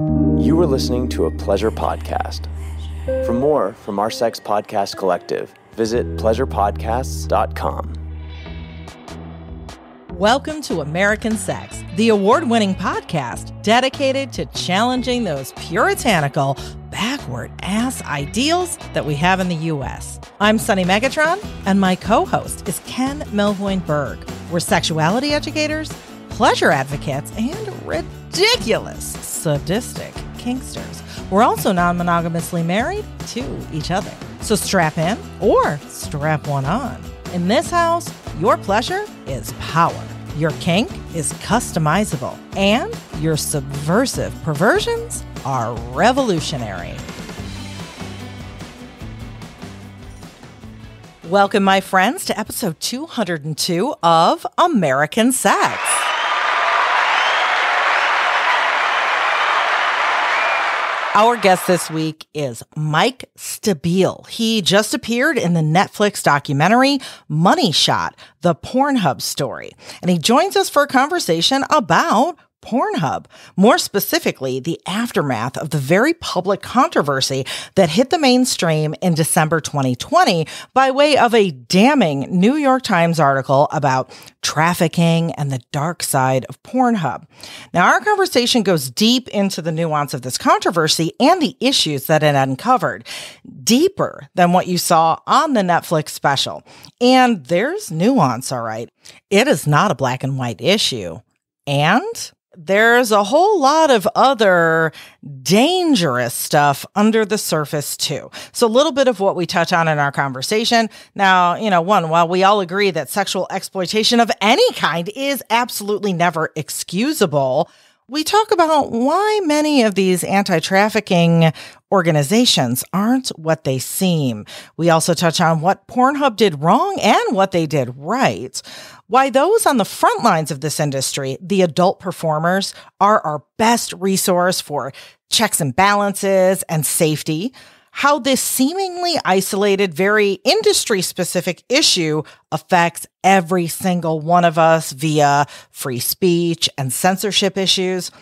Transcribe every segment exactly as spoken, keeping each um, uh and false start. You are listening to a Pleasure Podcast. For more from our Sex Podcast Collective, visit pleasure podcasts dot com. Welcome to American Sex, the award-winning podcast dedicated to challenging those puritanical, backward-ass ideals that we have in the U S. I'm Sunny Megatron, and my co-host is Ken Melvoin-Berg. We're sexuality educators, pleasure advocates, and ridiculous, sadistic kinksters. We're also non-monogamously married to each other. So strap in or strap one on. In this house, your pleasure is power. Your kink is customizable. And your subversive perversions are revolutionary. Welcome, my friends, to episode two hundred two of American Sex. Our guest this week is Mike Stabile. He just appeared in the Netflix documentary, Money Shot, the Pornhub story. And he joins us for a conversation about Pornhub, more specifically, the aftermath of the very public controversy that hit the mainstream in December twenty twenty by way of a damning New York Times article about trafficking and the dark side of Pornhub. Now, our conversation goes deep into the nuance of this controversy and the issues that it uncovered, deeper than what you saw on the Netflix special. And there's nuance, all right. It is not a black and white issue. And there's a whole lot of other dangerous stuff under the surface, too. So a little bit of what we touch on in our conversation. Now, you know, one, while we all agree that sexual exploitation of any kind is absolutely never excusable, we talk about why many of these anti-trafficking organizations aren't what they seem. We also touch on what Pornhub did wrong and what they did right. Why those on the front lines of this industry, the adult performers, are our best resource for checks and balances and safety. How this seemingly isolated, very industry-specific issue affects every single one of us via free speech and censorship issues.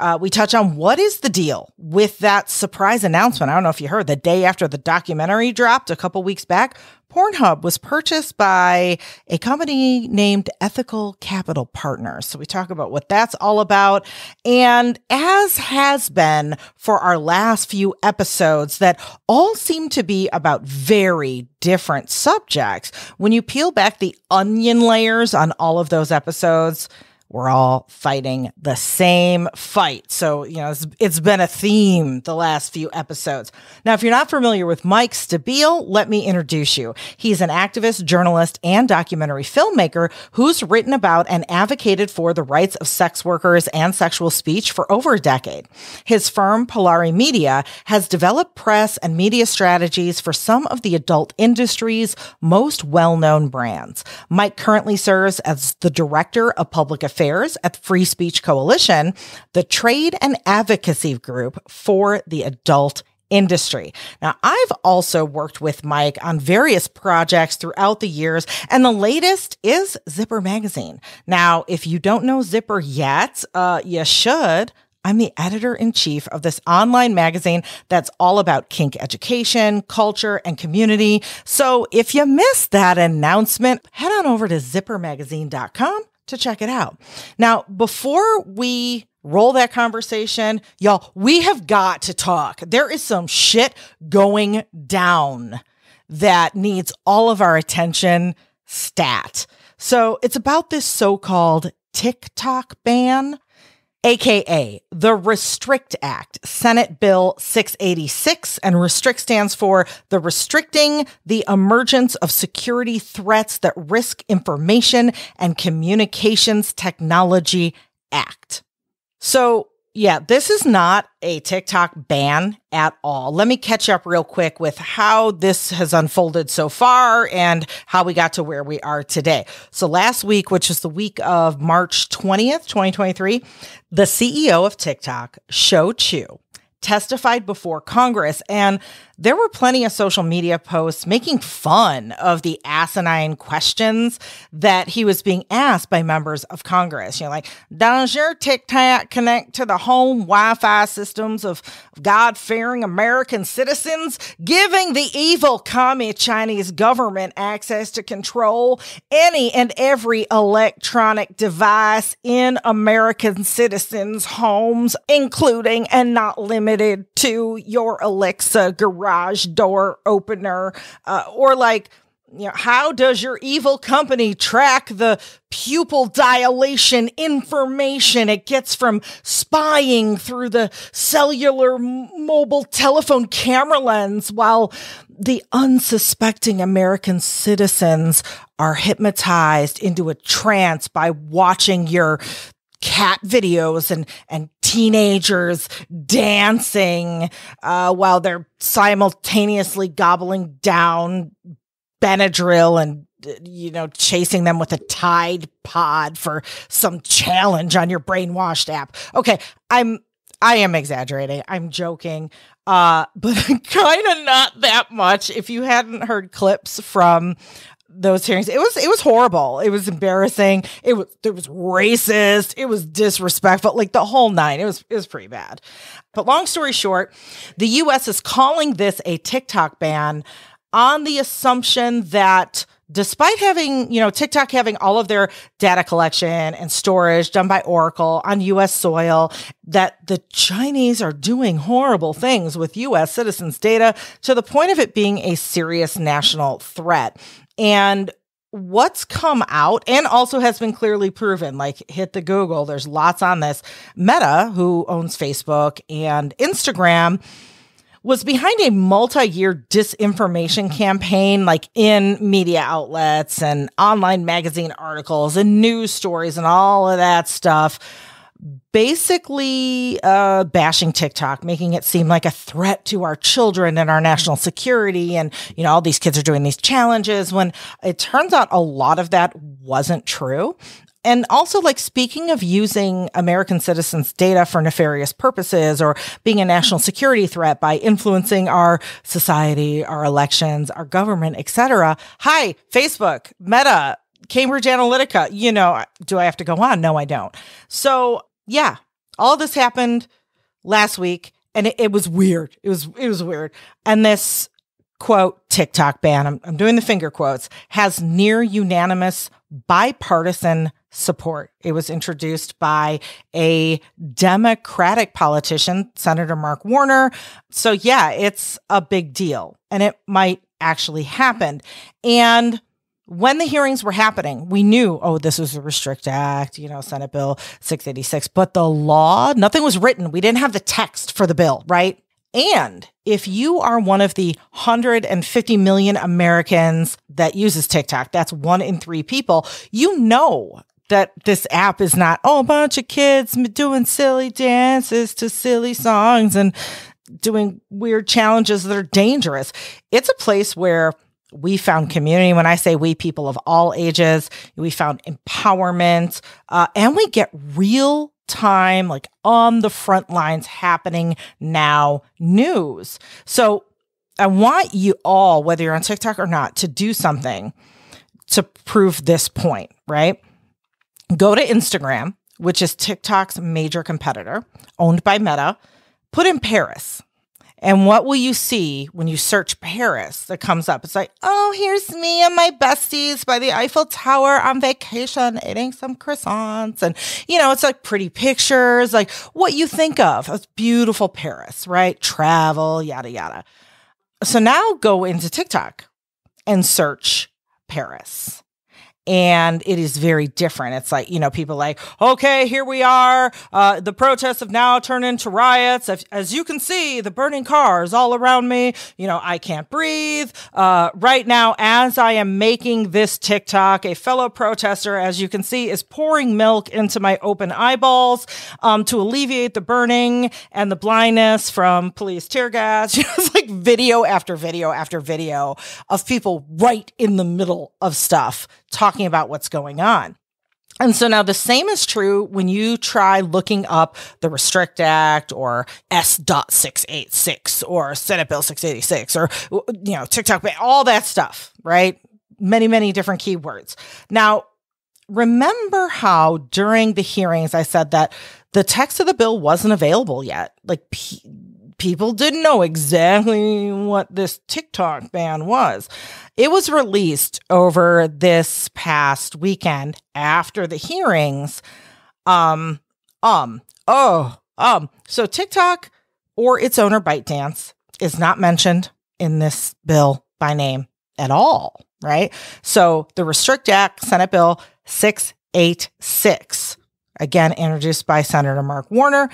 Uh, we touch on what is the deal with that surprise announcement. I don't know if you heard, the day after the documentary dropped a couple weeks back, Pornhub was purchased by a company named Ethical Capital Partners. So we talk about what that's all about. And as has been for our last few episodes that all seem to be about very different subjects, when you peel back the onion layers on all of those episodes, we're all fighting the same fight. So, you know, it's, it's been a theme the last few episodes. Now, if you're not familiar with Mike Stabile, let me introduce you. He's an activist, journalist, and documentary filmmaker who's written about and advocated for the rights of sex workers and sexual speech for over a decade. His firm, Polari Media, has developed press and media strategies for some of the adult industry's most well-known brands. Mike currently serves as the director of public affairs at the Free Speech Coalition, the trade and advocacy group for the adult industry. Now, I've also worked with Mike on various projects throughout the years, and the latest is Zipper Magazine. Now, if you don't know Zipper yet, uh, you should. I'm the editor-in-chief of this online magazine that's all about kink education, culture, and community. So if you missed that announcement, head on over to zipper magazine dot com to check it out. Now, before we roll that conversation, y'all, we have got to talk. There is some shit going down that needs all of our attention stat. So it's about this so-called TikTok ban, A K A the Restrict Act, Senate Bill six eighty-six, and RESTRICT stands for the Restricting the Emergence of Security Threats That Risk Information and Communications Technology Act. So, yeah, this is not a TikTok ban at all. Let me catch up real quick with how this has unfolded so far and how we got to where we are today. So last week, which is the week of March twentieth, twenty twenty-three, the C E O of TikTok, Shou Chu, testified before Congress, and there were plenty of social media posts making fun of the asinine questions that he was being asked by members of Congress. You know, like, does your TikTok connect to the home Wi-Fi systems of God-fearing American citizens, giving the evil commie Chinese government access to control any and every electronic device in American citizens' homes, including and not limited to your Alexa garage door opener, uh, or like, you know, how does your evil company track the pupil dilation information it gets from spying through the cellular mobile telephone camera lens while the unsuspecting American citizens are hypnotized into a trance by watching your cat videos and, and teenagers dancing uh, while they're simultaneously gobbling down Benadryl and, you know, chasing them with a Tide Pod for some challenge on your brainwashed app. Okay, I'm, I am exaggerating. I'm joking, uh, but kind of not that much. If you hadn't heard clips from those hearings, it was, it was horrible. It was embarrassing. It was, it was racist. It was disrespectful, like the whole nine. It was, it was pretty bad. But long story short, the U S is calling this a TikTok ban on the assumption that despite having, you know, TikTok having all of their data collection and storage done by Oracle on U S soil, that the Chinese are doing horrible things with U S citizens' data to the point of it being a serious national threat. And what's come out and also has been clearly proven, like hit the Google, there's lots on this. Meta, who owns Facebook and Instagram, was behind a multi-year disinformation campaign, like in media outlets and online magazine articles and news stories and all of that stuff, basically uh, bashing TikTok, making it seem like a threat to our children and our national security. And, you know, all these kids are doing these challenges when it turns out a lot of that wasn't true. And also, like, speaking of using American citizens' data for nefarious purposes or being a national security threat by influencing our society, our elections, our government, et cetera. Hi, Facebook, Meta, Cambridge Analytica, you know, do I have to go on? No, I don't. So yeah, all this happened last week, and it, it was weird. It was, it was weird. And this quote, TikTok ban, I'm, I'm doing the finger quotes, has near unanimous bipartisan support. It was introduced by a Democratic politician, Senator Mark Warner. So yeah, it's a big deal, and it might actually happen. And when the hearings were happening, we knew, oh, this was the Restrict Act, you know, Senate Bill six eighty-six, but the law, nothing was written. We didn't have the text for the bill, right? And if you are one of the one hundred fifty million Americans that uses TikTok, that's one in three people, you know that this app is not, oh, a bunch of kids doing silly dances to silly songs and doing weird challenges that are dangerous. It's a place where we found community. When I say we, people of all ages, we found empowerment, uh, and we get real time, like on the front lines happening now news. So I want you all, whether you're on TikTok or not, to do something to prove this point, right? Go to Instagram, which is TikTok's major competitor, owned by Meta, put in Paris. And what will you see when you search Paris that comes up? It's like, oh, here's me and my besties by the Eiffel Tower on vacation eating some croissants. And, you know, it's like pretty pictures, like what you think of. It's beautiful Paris, right? Travel, yada, yada. So now go into TikTok and search Paris. And it is very different. It's like, you know, people like, okay, here we are. Uh, the protests have now turned into riots. As, as you can see, the burning cars all around me. You know, I can't breathe. Uh, right now, as I am making this TikTok, a fellow protester, as you can see, is pouring milk into my open eyeballs um, to alleviate the burning and the blindness from police tear gas. It's like video after video after video of people right in the middle of stuff, talking about what's going on. And so now the same is true when you try looking up the Restrict Act or S six eighty-six or Senate Bill six eighty-six or, you know, TikTok, all that stuff, right? Many, many different keywords. Now, remember how during the hearings I said that the text of the bill wasn't available yet. Like, pe people didn't know exactly what this TikTok ban was. It was released over this past weekend after the hearings. Um, um, oh, um. So TikTok or its owner ByteDance is not mentioned in this bill by name at all, right? So the Restrict Act, Senate Bill six eighty-six, again, introduced by Senator Mark Warner,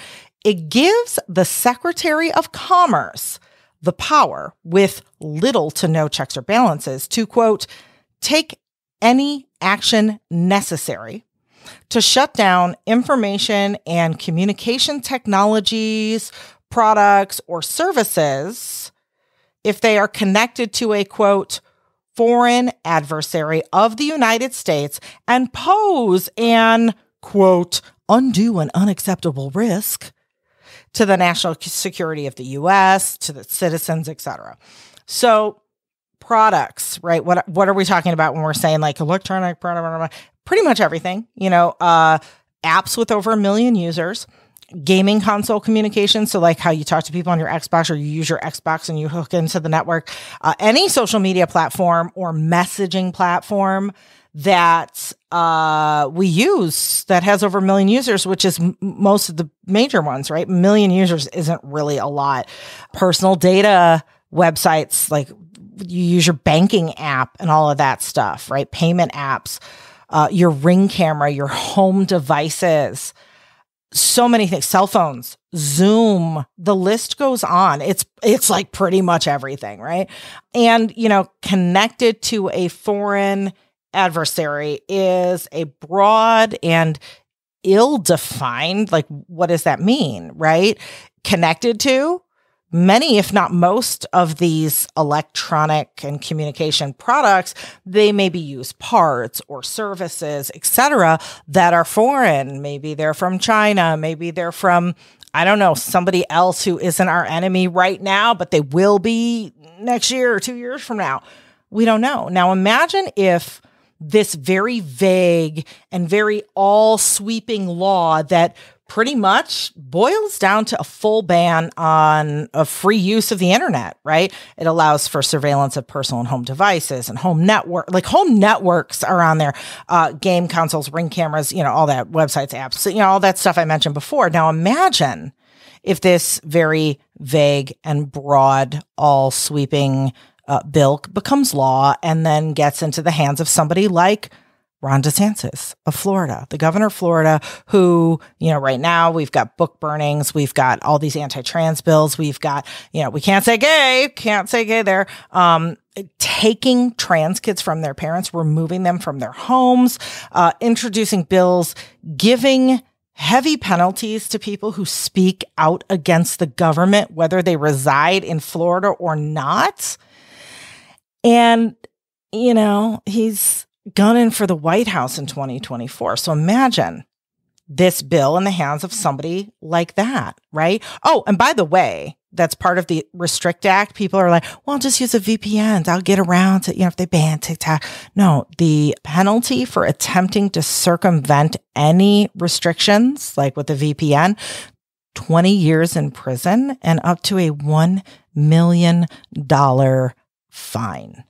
it gives the Secretary of Commerce the power with little to no checks or balances to, quote, take any action necessary to shut down information and communication technologies, products, or services if they are connected to a, quote, foreign adversary of the United States and pose an, quote, undue and unacceptable risk to the national security of the U S, to the citizens, et cetera. So products, right? What, what are we talking about when we're saying like electronic product? Pretty much everything, you know, uh, apps with over a million users, gaming console communication. So like how you talk to people on your Xbox or you use your Xbox and you hook into the network, uh, any social media platform or messaging platform that uh, we use that has over a million users, which is m most of the major ones, right? Million users isn't really a lot. Personal data websites, like you use your banking app and all of that stuff, right? Payment apps, uh, your Ring camera, your home devices, so many things, cell phones, Zoom, the list goes on. It's, it's like pretty much everything, right? And, you know, connected to a foreign adversary is a broad and ill-defined, like, what does that mean, right? Connected to many, if not most, of these electronic and communication products, they maybe use parts or services, et cetera, that are foreign. Maybe they're from China. Maybe they're from, I don't know, somebody else who isn't our enemy right now, but they will be next year or two years from now. We don't know. Now, imagine if this very vague and very all-sweeping law that pretty much boils down to a full ban on a free use of the internet, right? It allows for surveillance of personal and home devices and home network, like home networks are on there, uh, game consoles, Ring cameras, you know, all that, websites, apps, you know, all that stuff I mentioned before. Now, imagine if this very vague and broad, all-sweeping uh, bill becomes law and then gets into the hands of somebody like Ron DeSantis of Florida, the governor of Florida, who, you know, right now we've got book burnings. We've got all these anti-trans bills. We've got, you know, we can't say gay, can't say gay there. Um, taking trans kids from their parents, removing them from their homes, uh, introducing bills, giving heavy penalties to people who speak out against the government, whether they reside in Florida or not. And, you know, he's gunning for the White House in twenty twenty-four. So imagine this bill in the hands of somebody like that, right? Oh, and by the way, that's part of the Restrict Act. People are like, well, I'll just use a V P N. I'll get around to, you know, if they ban TikTok. No, the penalty for attempting to circumvent any restrictions, like with the V P N, twenty years in prison and up to a one million dollar fine.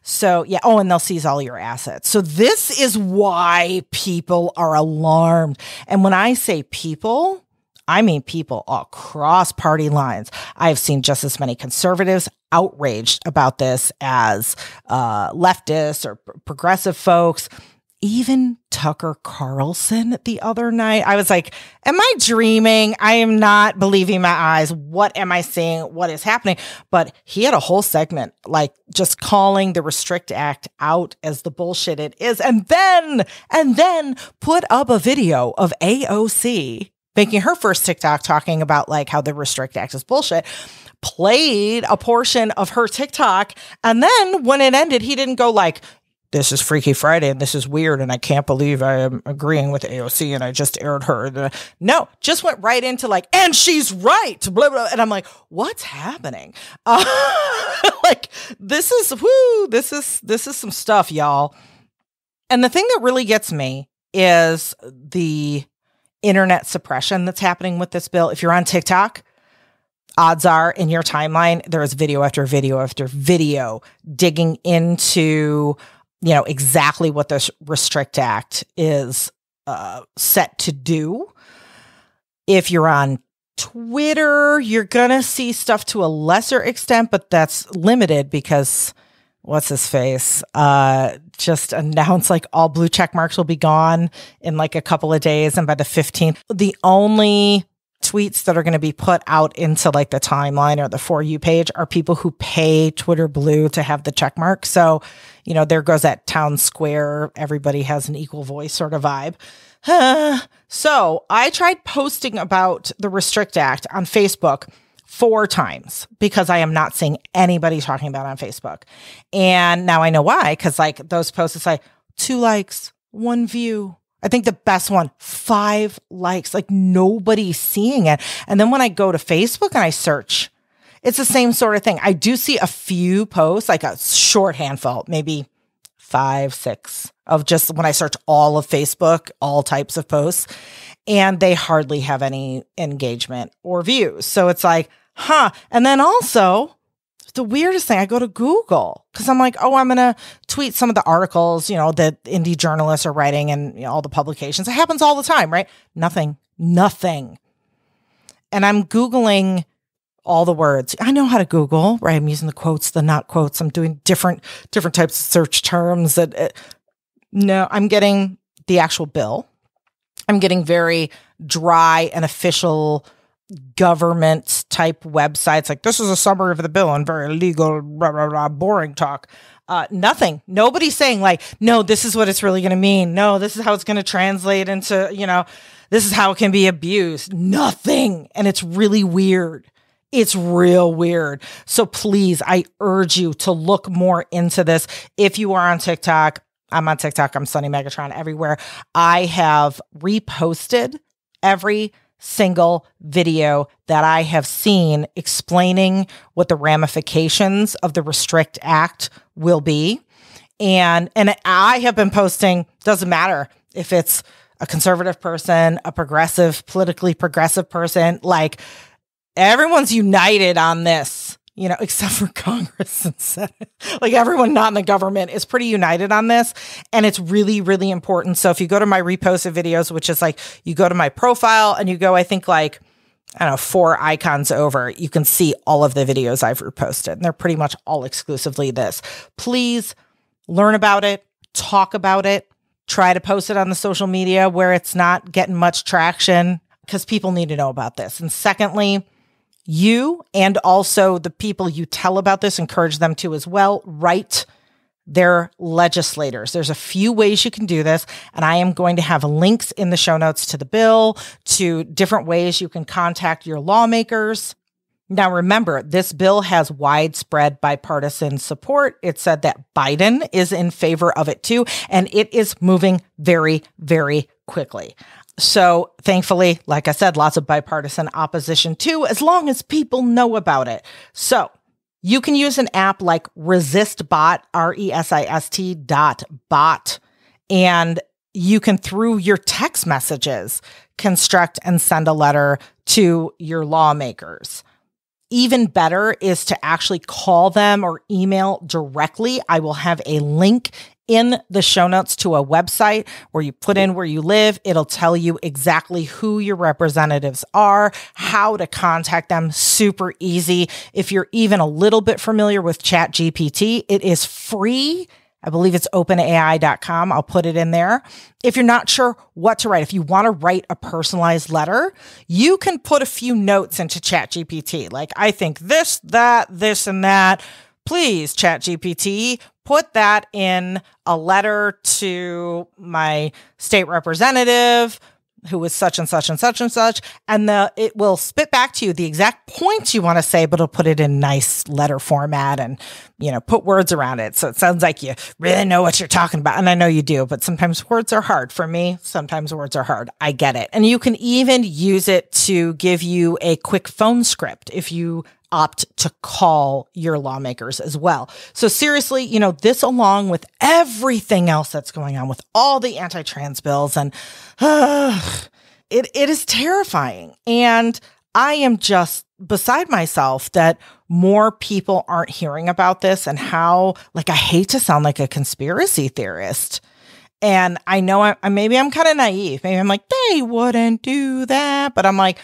So yeah. Oh, and they'll seize all your assets. So this is why people are alarmed. And when I say people, I mean people across party lines. I've seen just as many conservatives outraged about this as uh, leftists or progressive folks. Even Tucker Carlson the other night, I was like, am I dreaming? I am not believing my eyes. What am I seeing? What is happening? But he had a whole segment, like just calling the Restrict Act out as the bullshit it is. And then, and then put up a video of A O C making her first TikTok talking about like how the Restrict Act is bullshit, played a portion of her TikTok. And then when it ended, he didn't go like, this is Freaky Friday and this is weird and I can't believe I am agreeing with A O C and I just aired her. No, just went right into like, and she's right, blah, blah. And I'm like, what's happening? Uh, like, this is, whoo, this is, this is some stuff, y'all. And the thing that really gets me is the internet suppression that's happening with this bill. If you're on TikTok, odds are in your timeline, there is video after video after video digging into, you know, exactly what this Restrict Act is uh, set to do. If you're on Twitter, you're going to see stuff to a lesser extent, but that's limited because what's his face? Uh, just announced like all blue check marks will be gone in like a couple of days. And by the fifteenth, the only tweets that are going to be put out into like the timeline or the For You page are people who pay Twitter Blue to have the check mark. So, you know, there goes that town square, everybody has an equal voice sort of vibe. So I tried posting about the Restrict Act on Facebook four times because I am not seeing anybody talking about it on Facebook. And now I know why, because like those posts, it's like two likes, one view. I think the best one, five likes, like nobody's seeing it. And then when I go to Facebook and I search, it's the same sort of thing. I do see a few posts, like a short handful, maybe five, six of just when I search all of Facebook, all types of posts, and they hardly have any engagement or views. So it's like, huh. And then also, the weirdest thing, I go to Google because I'm like, oh, I'm going to tweet some of the articles, you know, that indie journalists are writing and you know, all the publications. It happens all the time, right? Nothing, nothing. And I'm Googling all the words. I know how to Google, right? I'm using the quotes, the not quotes. I'm doing different, different types of search terms that, uh, no, I'm getting the actual bill. I'm getting very dry and official government type websites like this is a summary of the bill and very legal blah, blah, blah, boring talk. Uh, nothing. Nobody's saying like, no, this is what it's really going to mean. No, this is how it's going to translate into, you know, this is how it can be abused. Nothing. And it's really weird. It's real weird. So please, I urge you to look more into this. If you are on TikTok, I'm on TikTok. I'm Sunny Megatron everywhere. I have reposted every single video that I have seen explaining what the ramifications of the Restrict Act will be. And, and I have been posting, doesn't matter if it's a conservative person, a progressive, politically progressive person, like everyone's united on this, you know, except for Congress and Senate. Like everyone not in the government is pretty united on this. And it's really, really important. So if you go to my reposted videos, which is like, you go to my profile and you go, I think like, I don't know, four icons over, you can see all of the videos I've reposted. And they're pretty much all exclusively this. Please learn about it, talk about it, try to post it on the social media where it's not getting much traction because people need to know about this. And secondly, you and also the people you tell about this, encourage them to as well, write their legislators. There's a few ways you can do this, and I am going to have links in the show notes to the bill, to different ways you can contact your lawmakers. Now, remember, this bill has widespread bipartisan support. It said that Biden is in favor of it too, and it is moving very, very quickly. So thankfully, like I said, lots of bipartisan opposition too, as long as people know about it. So you can use an app like ResistBot, R E S I S T dot bot, and you can, through your text messages, construct and send a letter to your lawmakers. Even better is to actually call them or email directly. I will have a link in the show notes to a website where you put in where you live. It'll tell you exactly who your representatives are, how to contact them. Super easy. If you're even a little bit familiar with ChatGPT, it is free. I believe it's open A I dot com. I'll put it in there. If you're not sure what to write, if you want to write a personalized letter, you can put a few notes into ChatGPT. Like, I think this, that, this, and that. Please, ChatGPT, put that in a letter to my state representative who was such and such and such and such, and the, it will spit back to you the exact points you want to say, but it'll put it in nice letter format and, you know, put words around it. So it sounds like you really know what you're talking about. And I know you do, but sometimes words are hard. For me, sometimes words are hard. I get it. And you can even use it to give you a quick phone script if you opt to call your lawmakers as well. So seriously, you know, this along with everything else that's going on with all the anti-trans bills and uh, it it is terrifying. And I am just beside myself that more people aren't hearing about this and how, like, I hate to sound like a conspiracy theorist. And I know I, I maybe I'm kind of naive. Maybe I'm like, they wouldn't do that. But I'm like,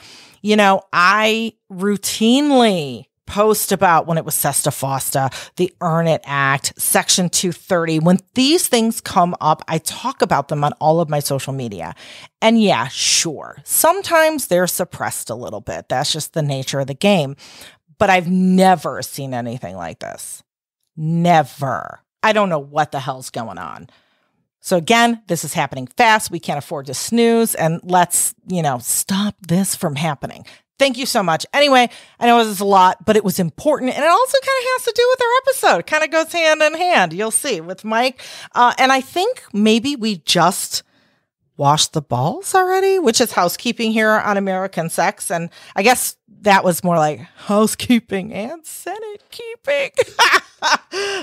you know, I routinely post about when it was SESTA-FOSTA, the Earn It Act, Section two thirty. When these things come up, I talk about them on all of my social media. And yeah, sure, sometimes they're suppressed a little bit. That's just the nature of the game. But I've never seen anything like this. Never. I don't know what the hell's going on. So again, this is happening fast. We can't afford to snooze, and let's, you know, stop this from happening. Thank you so much. Anyway, I know this is a lot, but it was important, and it also kind of has to do with our episode. It kind of goes hand in hand, you'll see, with Mike. Uh, and I think maybe we just washed the balls already, which is housekeeping here on American Sex. And I guess that was more like housekeeping and Senate keeping.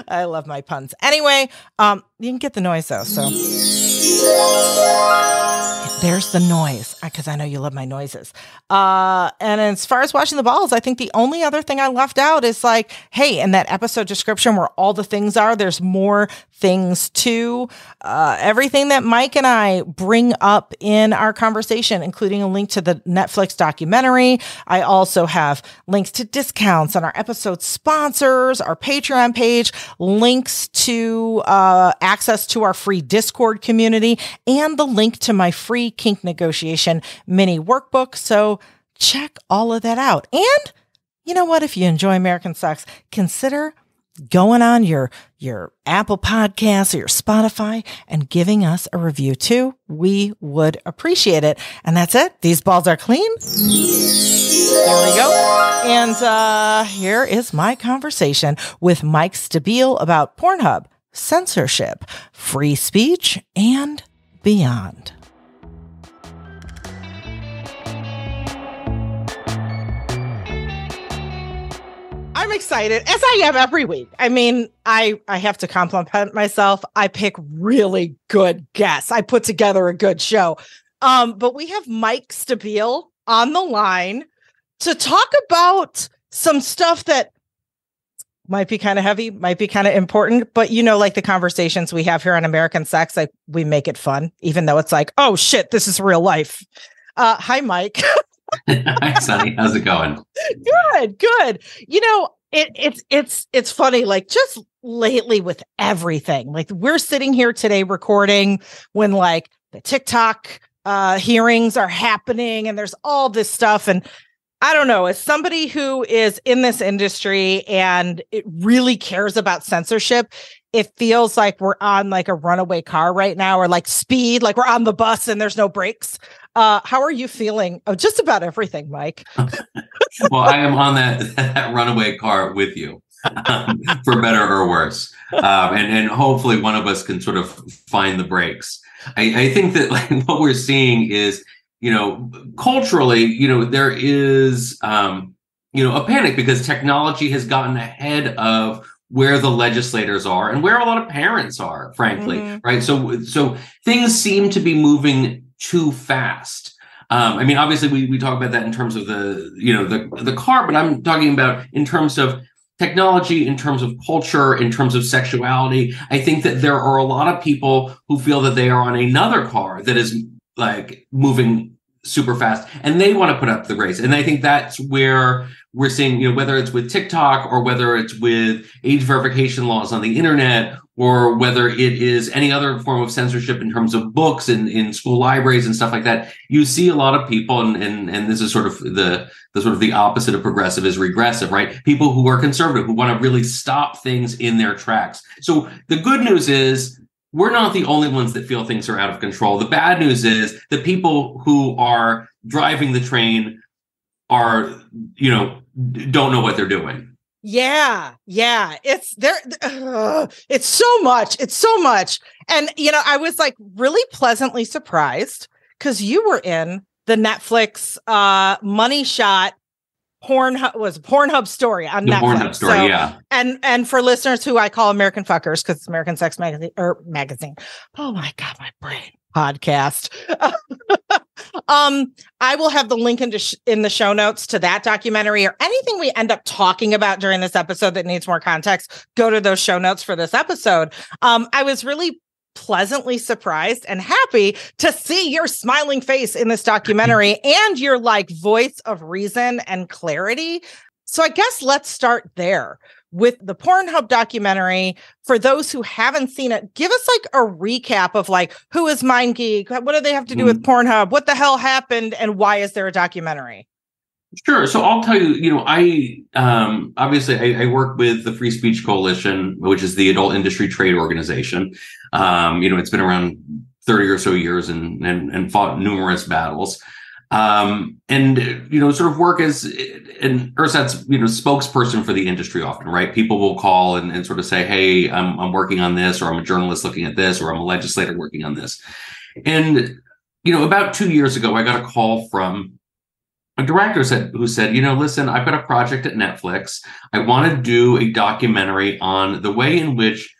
I love my puns. Anyway, um, you can get the noise though. So there's the noise, because I know you love my noises. Uh, and as far as washing the balls, I think the only other thing I left out is like, hey, in that episode description where all the things are, there's more things too. Uh, everything that Mike and I bring up in our conversation, including a link to the Netflix documentary. I also also have links to discounts on our episode sponsors, our Patreon page, links to uh, access to our free Discord community, and the link to my free kink negotiation mini workbook. So check all of that out. And you know what? If you enjoy American Sex, consider going on your, your Apple Podcasts or your Spotify and giving us a review too. We would appreciate it. And that's it. These balls are clean. There we go. And uh, here is my conversation with Mike Stabile about Pornhub, censorship, free speech, and beyond. I'm excited, as I am every week. I mean, I, I have to compliment myself. I pick really good guests. I put together a good show. Um, but we have Mike Stabile on the line to talk about some stuff that might be kind of heavy, might be kind of important. But, you know, like the conversations we have here on American Sex, like we make it fun, even though it's like, oh, shit, this is real life. Uh, hi, Mike. Hi, Sunny. How's it going? Good, good. You know, it, it's it's it's funny, like just lately with everything, like we're sitting here today recording when like the TikTok uh, hearings are happening and there's all this stuff. And I don't know, as somebody who is in this industry and it really cares about censorship, it feels like we're on like a runaway car right now, or like speed, like we're on the bus and there's no brakes. Uh, how are you feeling? Oh, just about everything, Mike. Well, I am on that, that runaway car with you, um, for better or worse. Um, and, and hopefully one of us can sort of find the brakes. I, I think that like what we're seeing is, you know, culturally, you know, there is, um, you know, a panic because technology has gotten ahead of where the legislators are and where a lot of parents are, frankly, mm-hmm. right? So so things seem to be moving too fast. Um, I mean, obviously, we, we talk about that in terms of the, you know, the, the car, but I'm talking about in terms of technology, in terms of culture, in terms of sexuality. I think that there are a lot of people who feel that they are on another car that is like moving super fast, and they want to put up the race. And I think that's where we're seeing, you know, whether it's with TikTok or whether it's with age verification laws on the internet, or whether it is any other form of censorship in terms of books and in school libraries and stuff like that, you see a lot of people, and and and this is sort of the the sort of the opposite of progressive is regressive, right? People who are conservative, who want to really stop things in their tracks. So the good news is we're not the only ones that feel things are out of control. The bad news is the people who are driving the train are, you know, don't know what they're doing. Yeah. Yeah. It's there. Uh, it's so much. It's so much. And, you know, I was like really pleasantly surprised because you were in the Netflix uh, Money Shot Pornhub was a Pornhub story on the Netflix. Pornhub story, so, yeah. And and for listeners who I call American Fuckers because it's American Sex Magazine or magazine. Oh my God, my brain podcast. um, I will have the link in, sh- in the show notes to that documentary or anything we end up talking about during this episode that needs more context. Go to those show notes for this episode. Um, I was really pleasantly surprised and happy to see your smiling face in this documentary and your like voice of reason and clarity. So I guess let's start there with the Pornhub documentary. For those who haven't seen it, give us like a recap of like, who is MindGeek? What do they have to do with Pornhub? What the hell happened? And why is there a documentary? Sure. So I'll tell you, you know, I um, obviously I, I work with the Free Speech Coalition, which is the adult industry trade organization. Um, you know, it's been around thirty or so years and and, and fought numerous battles. Um, and, you know, sort of work as an ersatz, you know, spokesperson for the industry often, right? People will call and, and sort of say, hey, I'm, I'm working on this, or I'm a journalist looking at this, or I'm a legislator working on this. And, you know, about two years ago, I got a call from a director said, who said, you know, listen, I've got a project at Netflix. I want to do a documentary on the way in which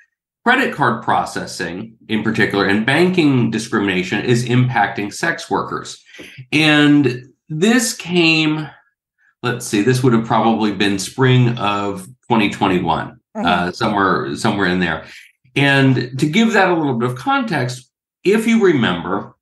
credit card processing in particular and banking discrimination is impacting sex workers. And this came, let's see, this would have probably been spring of twenty twenty-one, mm-hmm. uh, somewhere, somewhere in there. And to give that a little bit of context, if you remember,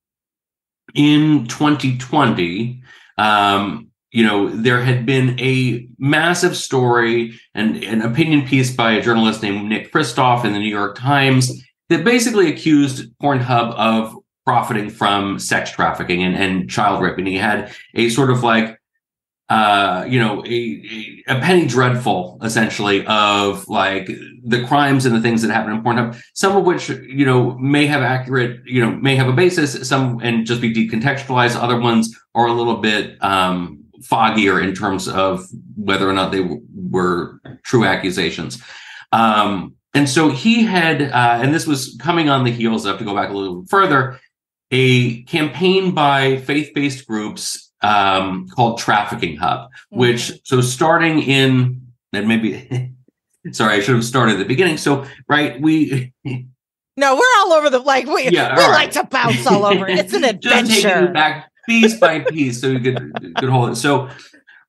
in twenty twenty, Um, you know, there had been a massive story and an opinion piece by a journalist named Nick Kristof in the New York Times that basically accused Pornhub of profiting from sex trafficking and, and child rape. And he had a sort of like, uh, you know, a, a penny dreadful, essentially, of like the crimes and the things that happen in Pornhub, some of which, you know, may have accurate, you know, may have a basis, some and just be decontextualized. Other ones are a little bit um, foggier in terms of whether or not they w- were true accusations. Um, and so he had, uh, and this was coming on the heels of, to go back a little further, a campaign by faith-based groups Um, called Trafficking Hub, which, so starting in, and maybe, sorry, I should have started at the beginning. So, right, we... No, we're all over the, like, we, yeah, we right. like to bounce all over. It's an adventure. Just taking it back piece by piece so you could, could hold it. So,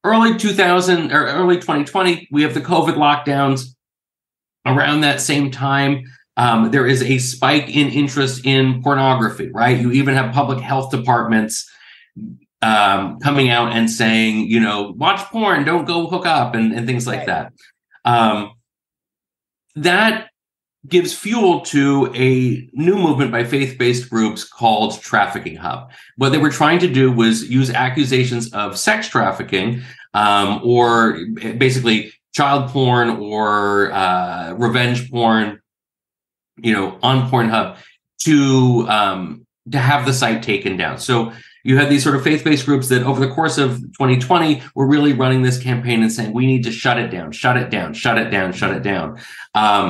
early two thousand, or early twenty twenty, we have the COVID lockdowns. Around that same time, um, there is a spike in interest in pornography, right? You even have public health departments Um, coming out and saying, you know, watch porn, don't go hook up, and, and things like right. that. Um, that gives fuel to a new movement by faith-based groups called Trafficking Hub. What they were trying to do was use accusations of sex trafficking um, or basically child porn or uh, revenge porn, you know, on Pornhub to um, to have the site taken down. So you had these sort of faith-based groups that over the course of twenty twenty were really running this campaign and saying, we need to shut it down, shut it down, shut it down, shut it down. Um,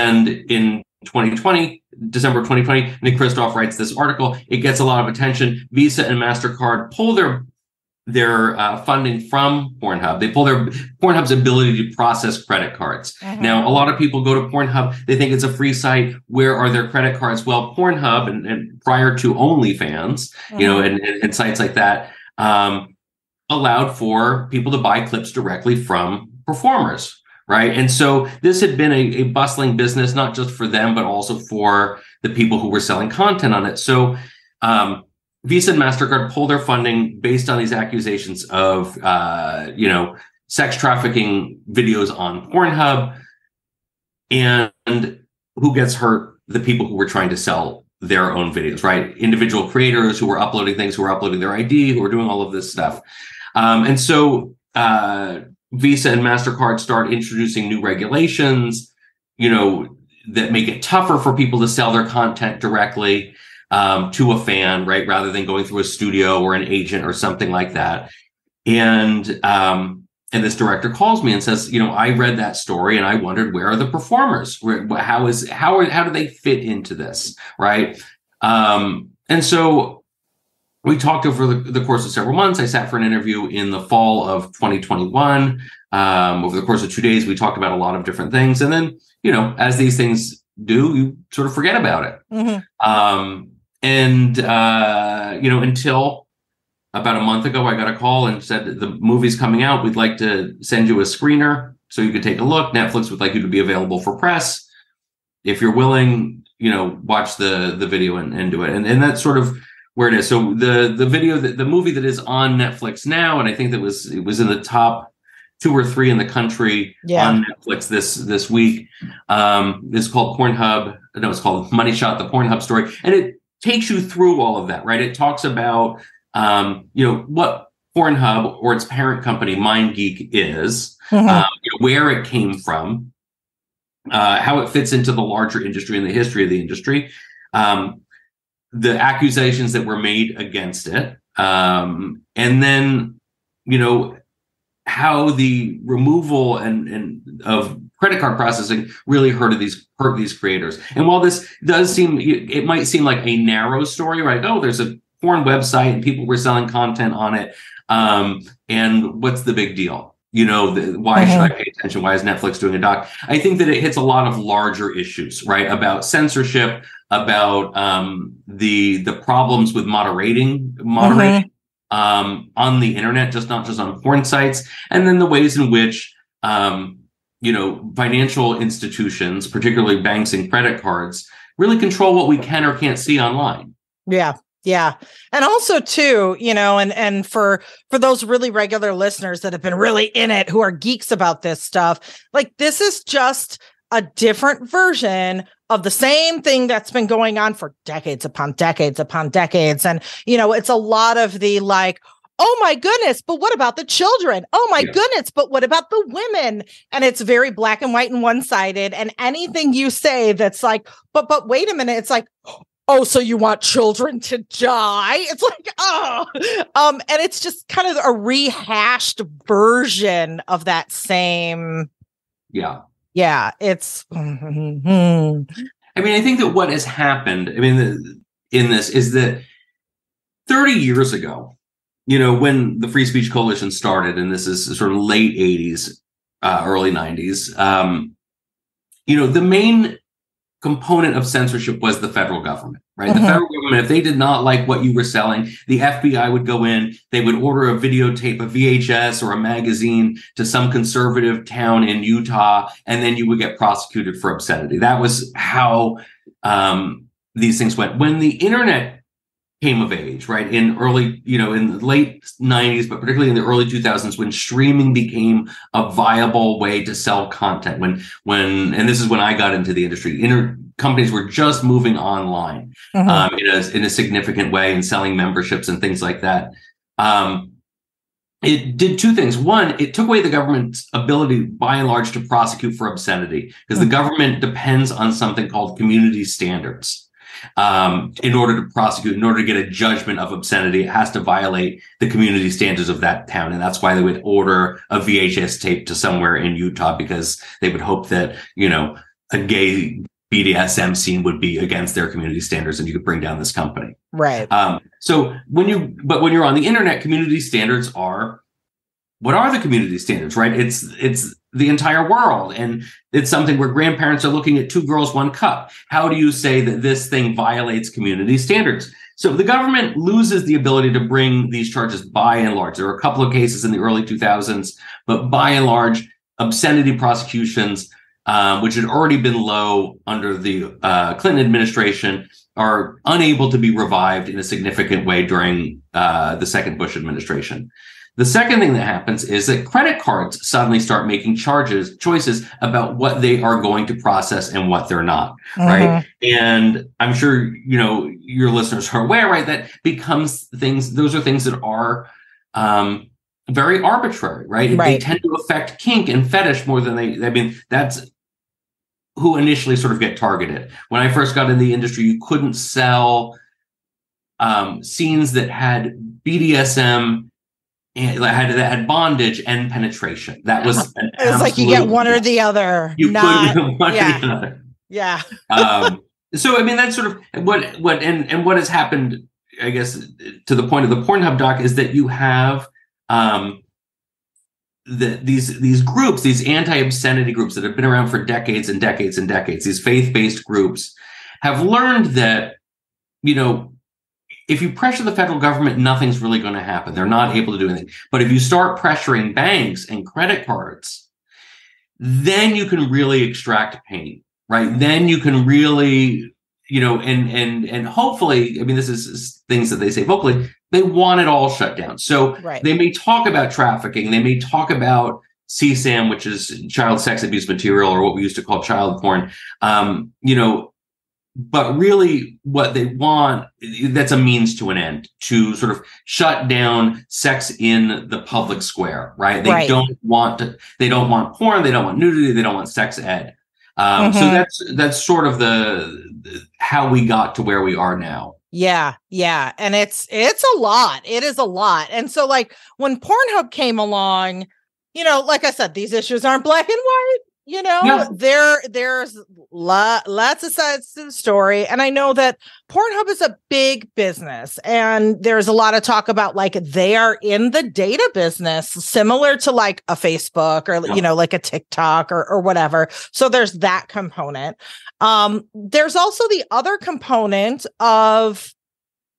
and in twenty twenty, December twenty twenty, Nick Kristof writes this article. It gets a lot of attention. Visa and MasterCard pull their their uh, funding from Pornhub. They pull their Pornhub's ability to process credit cards. Uh-huh. Now, a lot of people go to Pornhub. They think it's a free site. Where are their credit cards? Well, Pornhub and, and prior to OnlyFans, uh-huh. you know, and, and, and sites like that um, allowed for people to buy clips directly from performers, right? And so this had been a, a bustling business, not just for them, but also for the people who were selling content on it. So, um, Visa and MasterCard pull their funding based on these accusations of, uh, you know, sex trafficking videos on Pornhub. And who gets hurt? The people who were trying to sell their own videos, right? Individual creators who were uploading things, who were uploading their I D, who were doing all of this stuff. Um, and so uh, Visa and MasterCard start introducing new regulations, you know, that make it tougher for people to sell their content directly um, to a fan, right? Rather than going through a studio or an agent or something like that. And um, and this director calls me and says, you know, I read that story and I wondered, where are the performers? Where, how is how are, how do they fit into this, right? Um, and so we talked over the, the course of several months. I sat for an interview in the fall of twenty twenty-one. Um, over the course of two days, we talked about a lot of different things. And then, you know, as these things do, you sort of forget about it. Mm-hmm. Um, and, uh, you know, until about a month ago, I got a call and said that the movie's coming out. We'd like to send you a screener so you could take a look. Netflix would like you to be available for press. If you're willing, you know, watch the the video and, and do it. And, and that's sort of where it is. So the the video, that the movie that is on Netflix now, and I think that was it was in the top two or three in the country yeah. on Netflix this this week. Um, it's called Pornhub. No, it's called Money Shot, the Pornhub story. And it takes you through all of that, right? It talks about, um, you know, what Pornhub or its parent company, MindGeek, is, mm-hmm. um, you know, where it came from, uh, how it fits into the larger industry and the history of the industry, um, the accusations that were made against it, um, and then, you know, how the removal and, and of credit card processing really hurt these hurt these creators. And while this does seem, it might seem like a narrow story, right? Oh, there's a porn website and people were selling content on it. Um, and what's the big deal? You know, the, why mm-hmm. should I pay attention? Why is Netflix doing a doc? I think that it hits a lot of larger issues, right? About censorship, about um, the the problems with moderating, moderating. Mm-hmm. Um, on the internet, just not just on porn sites, and then the ways in which, um, you know, financial institutions, particularly banks and credit cards, really control what we can or can't see online. Yeah. Yeah. And also too, you know, and, and for, for those really regular listeners that have been really in it, who are geeks about this stuff, like this is just a different version of the same thing that's been going on for decades upon decades upon decades. And, you know, it's a lot of the like, oh my goodness, but what about the children? Oh my yeah. goodness, but what about the women? And it's very black and white and one-sided. And anything you say that's like, but, but wait a minute, it's like, oh, so you want children to die? It's like, oh, um, and it's just kind of a rehashed version of that same. Yeah. Yeah, it's, mm-hmm. I mean, I think that what has happened, I mean, the, in this is that thirty years ago, you know, when the Free Speech Coalition started, and this is sort of late eighties, uh, early nineties, um, you know, the main component of censorship was the federal government, right? Mm-hmm. The federal government, if they did not like what you were selling, the F B I would go in, they would order a videotape, a V H S or a magazine to some conservative town in Utah, and then you would get prosecuted for obscenity. That was how um, these things went. When the internet came of age, right, in early, you know, in the late nineties, but particularly in the early two thousands, when streaming became a viable way to sell content, when, when, and this is when I got into the industry, inter- companies were just moving online mm-hmm. um, in a, in a significant way and selling memberships and things like that. Um, it did two things. One, it took away the government's ability, by and large, to prosecute for obscenity, because mm-hmm. the government depends on something called community standards. Um, in order to prosecute, in order to get a judgment of obscenity, it has to violate the community standards of that town. And that's why they would order a V H S tape to somewhere in Utah, because they would hope that, you know, a gay B D S M scene would be against their community standards and you could bring down this company. Right. Um, so when you, but when you're on the internet, community standards are, what are the community standards, right? It's, it's the entire world. And it's something where grandparents are looking at Two Girls, One Cup. How do you say that this thing violates community standards? So the government loses the ability to bring these charges by and large. There were a couple of cases in the early two thousands, but by and large, obscenity prosecutions, um, which had already been low under the uh, Clinton administration, are unable to be revived in a significant way during uh, the second Bush administration. The second thing that happens is that credit cards suddenly start making charges, choices about what they are going to process and what they're not, mm-hmm. right? And I'm sure, you know, your listeners are aware, right? That becomes things, those are things that are um, very arbitrary, right? right? They tend to affect kink and fetish more than they, I mean, that's who initially sort of get targeted. When I first got in the industry, you couldn't sell um, scenes that had B D S M, and that had, that had bondage and penetration. That was an it was like you get one or the other. You not, couldn't get one yeah. or the other. Yeah. um, so I mean, that's sort of what what and and what has happened, I guess, to the point of the Pornhub doc is that you have um, the, these these groups, these anti-obscenity groups that have been around for decades and decades and decades. These faith-based groups have learned that, you know, if you pressure the federal government, nothing's really going to happen. They're not able to do anything. But if you start pressuring banks and credit cards, then you can really extract pain, right? Then you can really, you know, and and and hopefully, I mean, this is things that they say vocally, they want it all shut down. So right. They may talk about trafficking. They may talk about C SAM, which is child sex abuse material, or what we used to call child porn, um, you know, but really what they want, that's a means to an end, to sort of shut down sex in the public square, right? They right. don't want to, they don't want porn, they don't want nudity, they don't want sex ed. Um, mm-hmm. So that's that's sort of the, the how we got to where we are now. Yeah, yeah. And it's it's a lot. It is a lot. And so like when Pornhub came along, you know, like I said, these issues aren't black and white. You know, no. there there's lo- lots of sides to the story. And I know that Pornhub is a big business. And there's a lot of talk about like they are in the data business, similar to like a Facebook or, no. you know, like a TikTok or, or whatever. So there's that component. Um, there's also the other component of,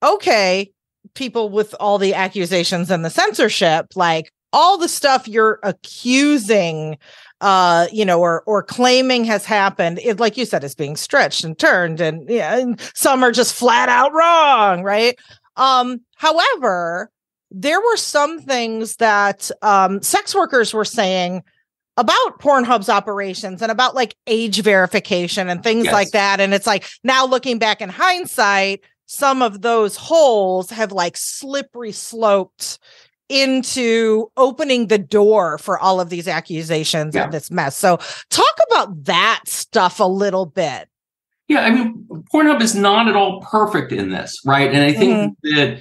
OK, people with all the accusations and the censorship, like all the stuff you're accusing Uh, you know, or or claiming has happened, it, like you said, is being stretched and turned, and yeah, and some are just flat out wrong, right? Um, however, there were some things that um, sex workers were saying about Pornhub's operations and about like age verification and things yes. like that, and it's like now looking back in hindsight, some of those holes have like slippery sloped into opening the door for all of these accusations yeah. and this mess. So talk about that stuff a little bit. Yeah, I mean, Pornhub is not at all perfect in this, right? And I think mm-hmm. that,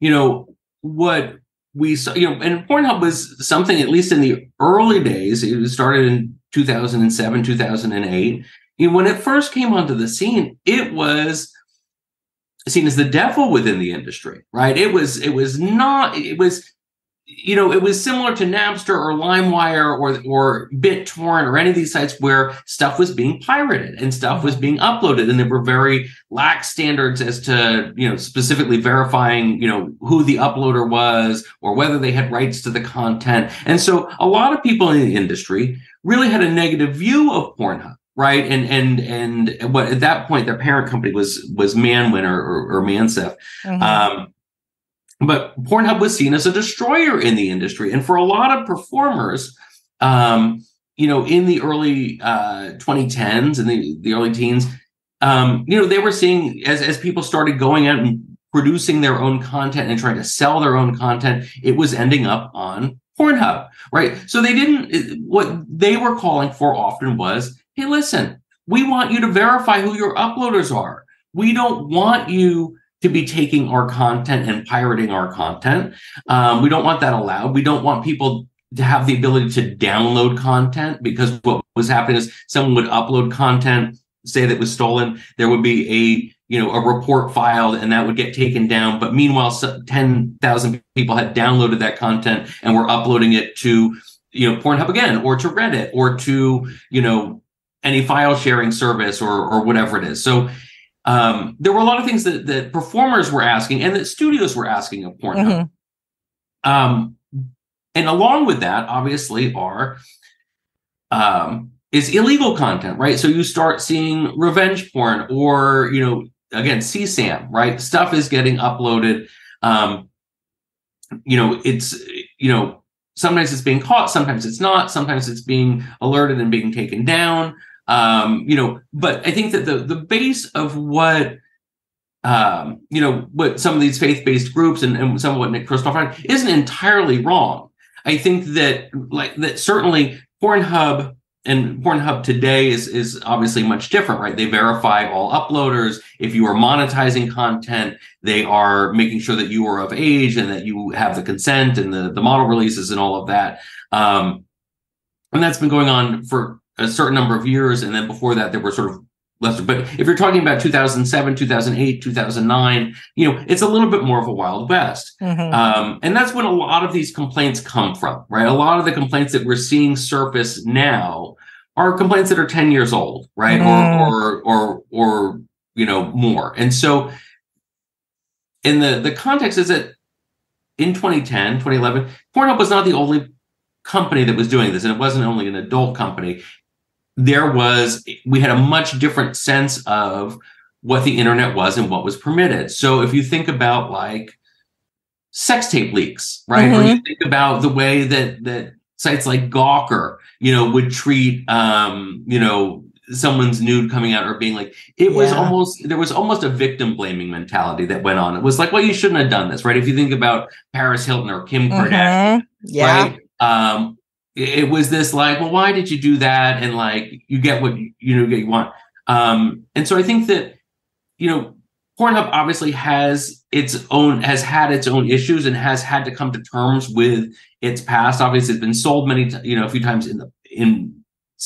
you know, what we saw, you know, and Pornhub was something, at least in the early days, it started in two thousand seven, two thousand eight. You know, when it first came onto the scene, it was seen as the devil within the industry, right? It was, it was not, it was, you know, it was similar to Napster or LimeWire or or BitTorrent or any of these sites where stuff was being pirated and stuff was being uploaded, and there were very lax standards as to, you know, specifically verifying, you know, who the uploader was or whether they had rights to the content. And so a lot of people in the industry really had a negative view of Pornhub, right? And and and what at that point their parent company was was Manwin or or, or Manscaped. Mm-hmm. Um, But Pornhub was seen as a destroyer in the industry. And for a lot of performers, um, you know, in the early uh, twenty tens and the, the early teens, um, you know, they were seeing as, as people started going out and producing their own content and trying to sell their own content, it was ending up on Pornhub, right? So they didn't, what they were calling for often was, hey, listen, we want you to verify who your uploaders are. We don't want you to be taking our content and pirating our content. Um, we don't want that allowed. We don't want people to have the ability to download content, because what was happening is someone would upload content, say that was stolen. There would be a, you know, a report filed and that would get taken down. But meanwhile, ten thousand people had downloaded that content and were uploading it to, you know, Pornhub again, or to Reddit, or to, you know, any file sharing service or or whatever it is. So Um, there were a lot of things that, that performers were asking and that studios were asking of Pornhub. Mm-hmm. Um, and along with that, obviously, are um, is illegal content, right? So you start seeing revenge porn or, you know, again, C SAM, right? Stuff is getting uploaded. Um, you know, it's, you know, sometimes it's being caught, sometimes it's not, sometimes it's being alerted and being taken down. Um, you know, but I think that the, the base of what, um, you know, what some of these faith-based groups and, and some of what Nick Kristof had isn't entirely wrong. I think that, like, that certainly Pornhub And Pornhub today is, is obviously much different, right? They verify all uploaders. If you are monetizing content, they are making sure that you are of age and that you have the consent and the, the model releases and all of that. Um, and that's been going on for a certain number of years. And then before that, there were sort of lesser. But if you're talking about two thousand seven, two thousand eight, two thousand nine, you know, it's a little bit more of a Wild West. Mm-hmm. Um, and that's when a lot of these complaints come from, right? A lot of the complaints that we're seeing surface now are complaints that are ten years old, right? Mm. Or, or, or, or, you know, more. And so in the, the context is that in twenty ten, twenty eleven, Pornhub was not the only company that was doing this. And it wasn't only an adult company. There was, we had a much different sense of what the internet was and what was permitted. So if you think about like sex tape leaks, right? Mm-hmm. Or you think about the way that, that, sites like Gawker, you know, would treat, um, you know, someone's nude coming out or being like, it was yeah. almost, there was almost a victim blaming mentality that went on. It was like, well, you shouldn't have done this, right? If you think about Paris Hilton or Kim mm-hmm. Kardashian, yeah. right? Um, it, it was this like, well, why did you do that? And like, you get what you, you know, you, get you want. Um, and so I think that, you know, Pornhub obviously has its own, has had its own issues and has had to come to terms with its past. Obviously, it's been sold many, t- you know, a few times in the, in,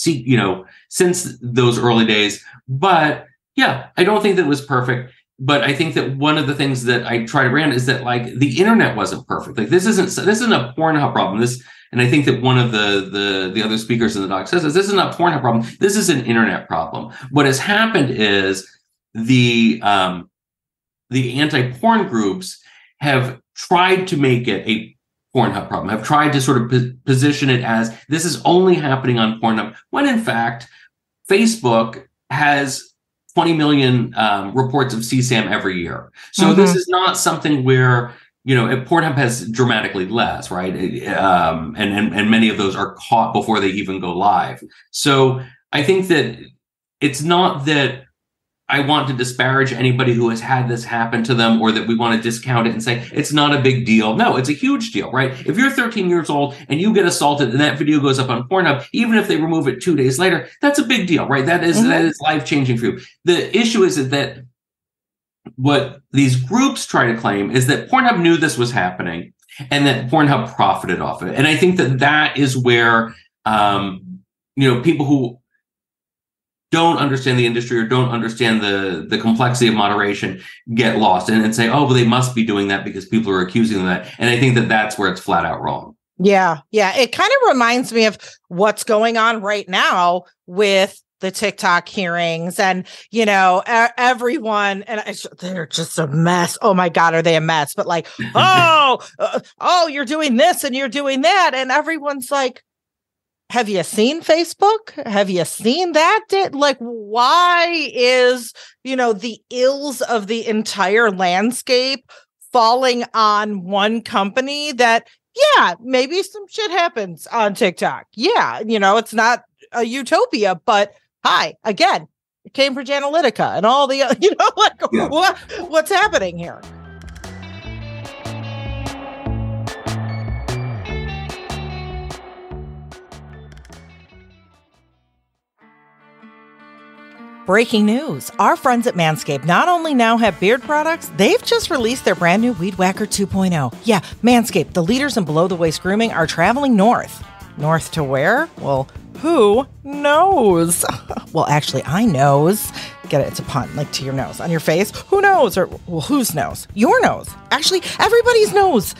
you know, since those early days. But yeah, I don't think that it was perfect. But I think that one of the things that I try to rant is that like the internet wasn't perfect. Like this isn't, this isn't a Pornhub problem. This, and I think that one of the, the, the other speakers in the doc says this, this is not a Pornhub problem. This is an internet problem. What has happened is the, um, the anti-porn groups have tried to make it a Pornhub problem, have tried to sort of p- position it as this is only happening on Pornhub, when in fact, Facebook has twenty million um, reports of C SAM every year. So mm-hmm. this is not something where, you know, Pornhub has dramatically less, right? It, um, and, and, and many of those are caught before they even go live. So I think that it's not that I want to disparage anybody who has had this happen to them, or that we want to discount it and say, it's not a big deal. No, it's a huge deal, right? If you're thirteen years old and you get assaulted and that video goes up on Pornhub, even if they remove it two days later, that's a big deal, right? That is, mm-hmm. that is life-changing for you. The issue is that what these groups try to claim is that Pornhub knew this was happening and that Pornhub profited off it. And I think that that is where, um, you know, people who don't understand the industry or don't understand the, the complexity of moderation get lost and, and say, oh, well, they must be doing that because people are accusing them of that. And I think that that's where it's flat out wrong. Yeah. Yeah. It kind of reminds me of what's going on right now with the TikTok hearings and, you know, everyone, and I, they're just a mess. Oh my God, are they a mess? But like, oh, uh, oh, you're doing this and you're doing that. And everyone's like, have you seen Facebook? Have you seen that? Like, why is, you know, the ills of the entire landscape falling on one company that, yeah, maybe some shit happens on TikTok. Yeah, you know, it's not a utopia, but hi, again, Cambridge Analytica and all the, you know, like yeah. what, what's happening here? Breaking news. Our friends at Manscaped not only now have beard products, they've just released their brand new Weed Whacker two point oh. Yeah, Manscaped, the leaders in below-the-waist grooming, are traveling north. North to where? Well, who knows? Well, actually, I knows. Get it? It's a pun, like to your nose. On your face? Who knows? Or, well, whose nose? Your nose. Actually, everybody's nose.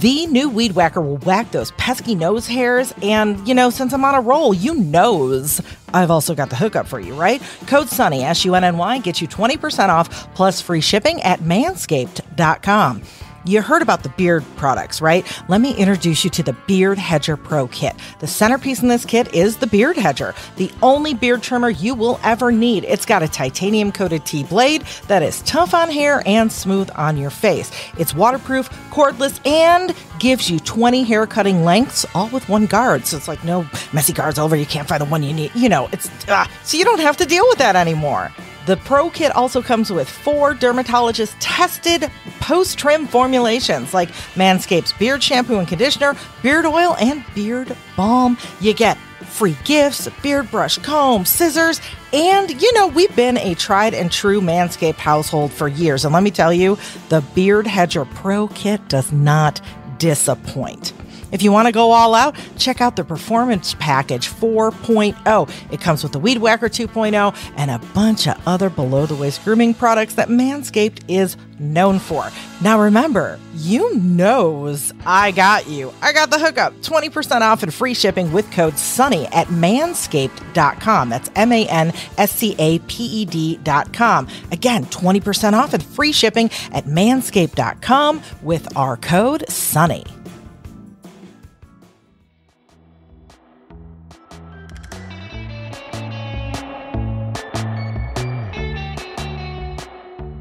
The new Weed Whacker will whack those pesky nose hairs. And, you know, since I'm on a roll, you knows. I've also got the hookup for you, right? Code SUNNY, S U N N Y, gets you twenty percent off plus free shipping at manscaped dot com. You heard about the beard products, right? Let me introduce you to the Beard Hedger Pro Kit. The centerpiece in this kit is the Beard Hedger, the only beard trimmer you will ever need. It's got a titanium-coated T-blade that is tough on hair and smooth on your face. It's waterproof, cordless, and gives you twenty hair cutting lengths, all with one guard. So it's like no messy guards over. You can't find the one you need. You know, it's uh, so you don't have to deal with that anymore. The Pro Kit also comes with four dermatologist-tested post-trim formulations like Manscaped's beard shampoo and conditioner, beard oil, and beard balm. You get free gifts, a beard brush, comb, scissors, and, you know, we've been a tried and true Manscaped household for years. And let me tell you, the Beard Hedger Pro Kit does not disappoint. If you want to go all out, check out the Performance Package four point oh. It comes with the Weed Whacker two point oh and a bunch of other below-the-waist grooming products that Manscaped is known for. Now remember, you knows I got you. I got the hookup. twenty percent off and free shipping with code SUNNY at manscaped dot com. That's M A N S C A P E D dot com. Again, twenty percent off and free shipping at manscaped dot com with our code SUNNY.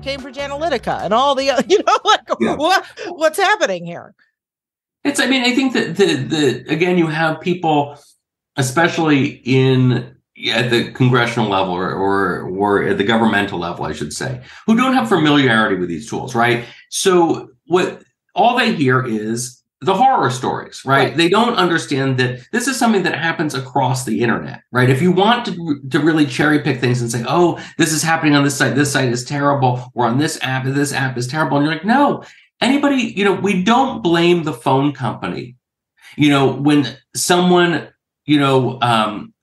Cambridge Analytica and all the other, you know, like yeah. what, what's happening here? It's, I mean, I think that the, the, again, you have people, especially in yeah, at the congressional level or, or, or at the governmental level, I should say, who don't have familiarity with these tools. Right. So what all they hear is the horror stories, right? right? They don't understand that this is something that happens across the internet, right? If you want to, to really cherry pick things and say, oh, this is happening on this site, this site is terrible, or on this app, this app is terrible. And you're like, no, anybody, you know, we don't blame the phone company. You know, when someone, you know, um,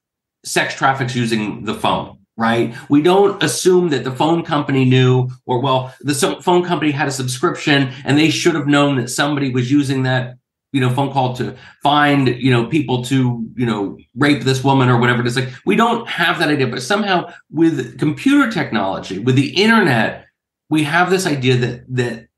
sex traffics using the phone, right? We don't assume that the phone company knew, or, well, the phone company had a subscription and they should have known that somebody was using that, you know, phone call to find, you know, people to, you know, rape this woman or whatever it is. Like, we don't have that idea, but somehow with computer technology, with the internet, we have this idea that, that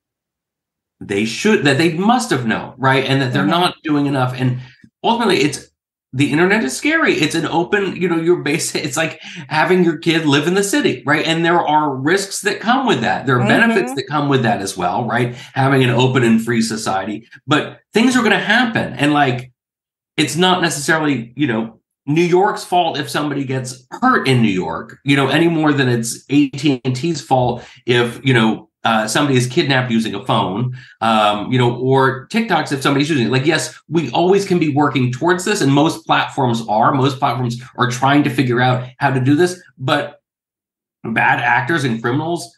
they should, that they must have known, right? And that they're mm-hmm. not doing enough. And ultimately it's, the internet is scary. It's an open, you know, your base. It's like having your kid live in the city, right? And there are risks that come with that. There are mm-hmm. benefits that come with that as well, right? Having an open and free society, but things are going to happen. And like, it's not necessarily, you know, New York's fault if somebody gets hurt in New York, you know, any more than it's A T and T's fault if, you know, Uh, somebody is kidnapped using a phone, um, you know, or TikToks if somebody's using it. Like, yes, we always can be working towards this. And most platforms are, most platforms are trying to figure out how to do this. But bad actors and criminals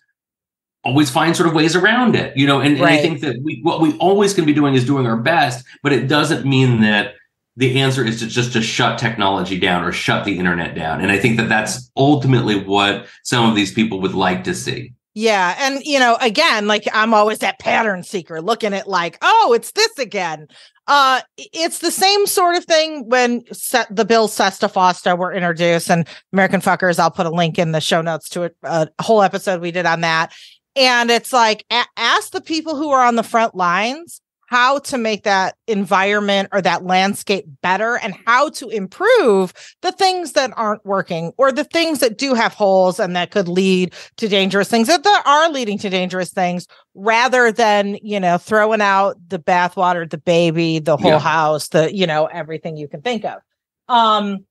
always find sort of ways around it, you know, and, right. and I think that we, what we always can be doing is doing our best, but it doesn't mean that the answer is to just to shut technology down or shut the internet down. And I think that that's ultimately what some of these people would like to see. Yeah. And, you know, again, like I'm always that pattern seeker looking at like, oh, it's this again. Uh, it's the same sort of thing when set the bill SESTA-FOSTA were introduced and American Fuckers. I'll put a link in the show notes to it, a whole episode we did on that. And it's like, a- ask the people who are on the front lines how to make that environment or that landscape better and how to improve the things that aren't working or the things that do have holes and that could lead to dangerous things that are leading to dangerous things rather than, you know, throwing out the bathwater, the baby, the whole yeah. house, the, you know, everything you can think of. Um,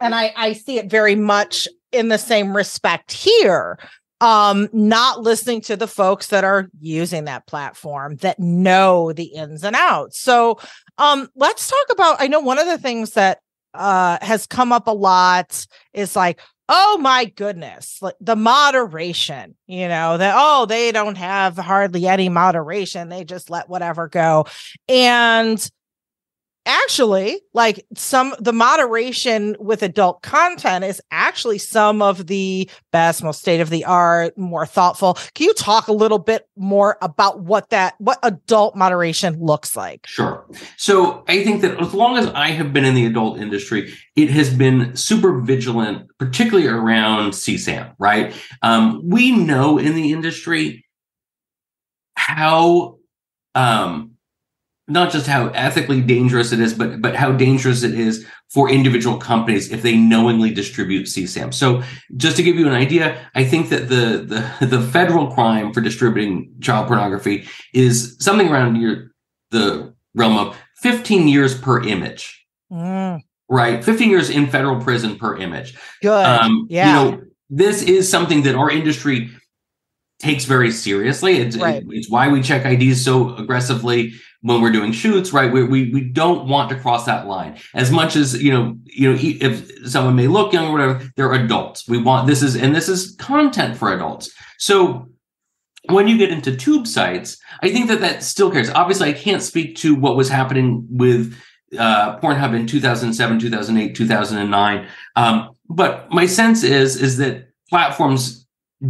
and I, I see it very much in the same respect here. Um, not listening to the folks that are using that platform that know the ins and outs. So, um, let's talk about, I know one of the things that, uh, has come up a lot is like, oh my goodness, like the moderation, you know, that, oh, they don't have hardly any moderation. They just let whatever go. And actually, like some the moderation with adult content is actually some of the best, most state of the art, more thoughtful. Can you talk a little bit more about what that what adult moderation looks like? Sure. So I think that as long as I have been in the adult industry, it has been super vigilant, particularly around C SAM, right? Um, we know in the industry how um not just how ethically dangerous it is, but but how dangerous it is for individual companies if they knowingly distribute C SAM. So just to give you an idea, I think that the the, the federal crime for distributing child pornography is something around your, the realm of fifteen years per image, mm. right? fifteen years in federal prison per image. Good, um, yeah. You know, this is something that our industry takes very seriously. It's, right. it's why we check I Ds so aggressively. when we're doing shoots, right? We, we we don't want to cross that line. As much as, you know, you know, if someone may look young or whatever, they're adults. We want this is and this is content for adults. So when you get into tube sites, I think that that still cares. Obviously, I can't speak to what was happening with uh, Pornhub in two thousand seven, two thousand eight, two thousand nine. Um, but my sense is is that platforms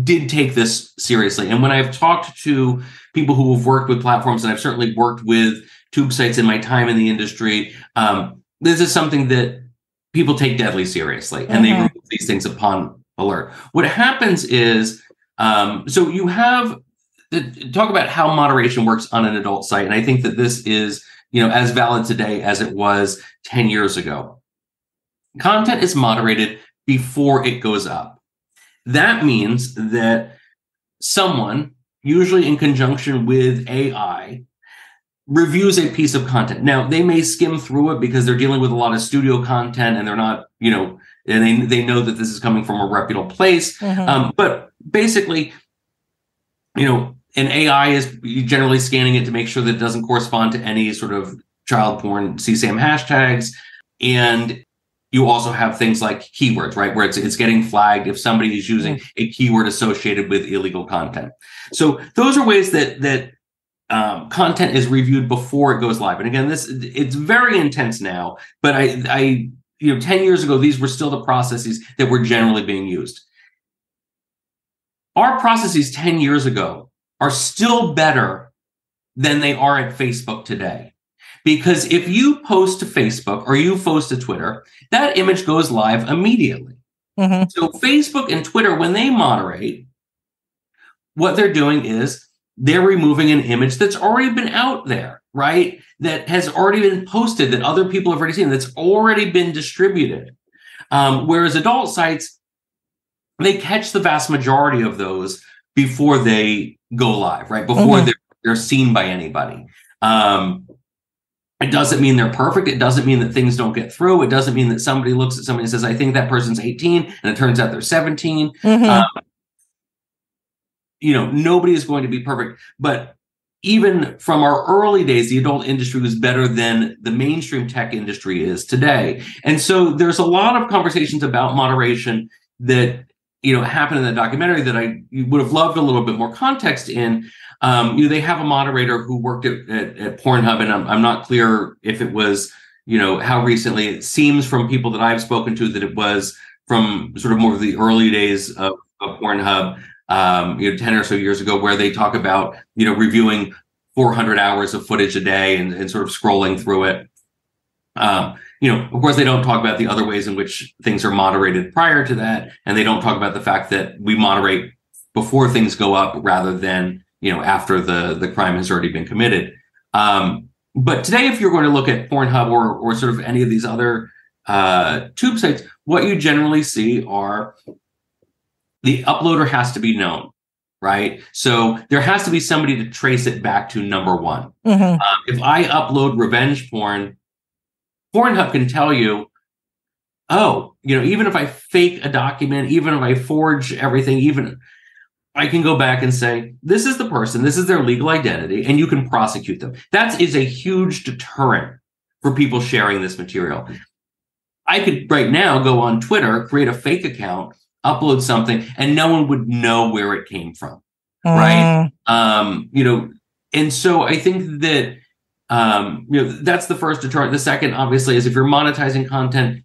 did take this seriously. And when I've talked to people who have worked with platforms, and I've certainly worked with tube sites in my time in the industry, um, this is something that people take deadly seriously, and mm-hmm. they remove these things upon alert. What happens is, um, so you have, talk about how moderation works on an adult site. And I think that this is, you know, as valid today as it was ten years ago. Content is moderated before it goes up. That means that someone, usually in conjunction with A I, reviews a piece of content. Now, they may skim through it because they're dealing with a lot of studio content and they're not, you know, and they, they know that this is coming from a reputable place. Mm-hmm. Um, but basically, you know, an A I is generally scanning it to make sure that it doesn't correspond to any sort of child porn C SAM hashtags. And you also have things like keywords, right, where it's it's getting flagged if somebody is using a keyword associated with illegal content. So those are ways that that um, content is reviewed before it goes live. And again, this it's very intense now, but I, I you know, ten years ago, these were still the processes that were generally being used. Our processes ten years ago are still better than they are at Facebook today. Because if you post to Facebook or you post to Twitter, that image goes live immediately. Mm-hmm. So Facebook and Twitter, when they moderate, what they're doing is they're removing an image that's already been out there, right? That has already been posted, that other people have already seen, that's already been distributed. Um, whereas adult sites, they catch the vast majority of those before they go live, right? Before mm-hmm. they're, they're seen by anybody. Um, It doesn't mean they're perfect. It doesn't mean that things don't get through. It doesn't mean that somebody looks at somebody and says, I think that person's eighteen, and it turns out they're seventeen. Mm-hmm. Um, you know, nobody is going to be perfect. But even from our early days, the adult industry was better than the mainstream tech industry is today. And so there's a lot of conversations about moderation that, you know, happened in the documentary that I would have loved a little bit more context in. Um, you know, they have a moderator who worked at, at, at Pornhub, and I'm, I'm not clear if it was, you know, how recently. It seems from people that I've spoken to that it was from sort of more of the early days of, of Pornhub, um, you know, ten or so years ago, where they talk about, you know, reviewing four hundred hours of footage a day and, and sort of scrolling through it. Um, you know, of course, they don't talk about the other ways in which things are moderated prior to that, and they don't talk about the fact that we moderate before things go up rather than, you know, after the, the crime has already been committed. Um, but today, if you're going to look at Pornhub or or sort of any of these other uh, tube sites, what you generally see are the uploader has to be known, right? So there has to be somebody to trace it back to number one. Mm-hmm. Um, if I upload revenge porn, Pornhub can tell you, oh, you know, even if I fake a document, even if I forge everything, even... I can go back and say, this is the person, this is their legal identity, and you can prosecute them. That is a huge deterrent for people sharing this material. I could right now go on Twitter, create a fake account, upload something, and no one would know where it came from, mm. right? Um, you know, and so I think that um, you know, that's the first deterrent. The second, obviously, is if you're monetizing content,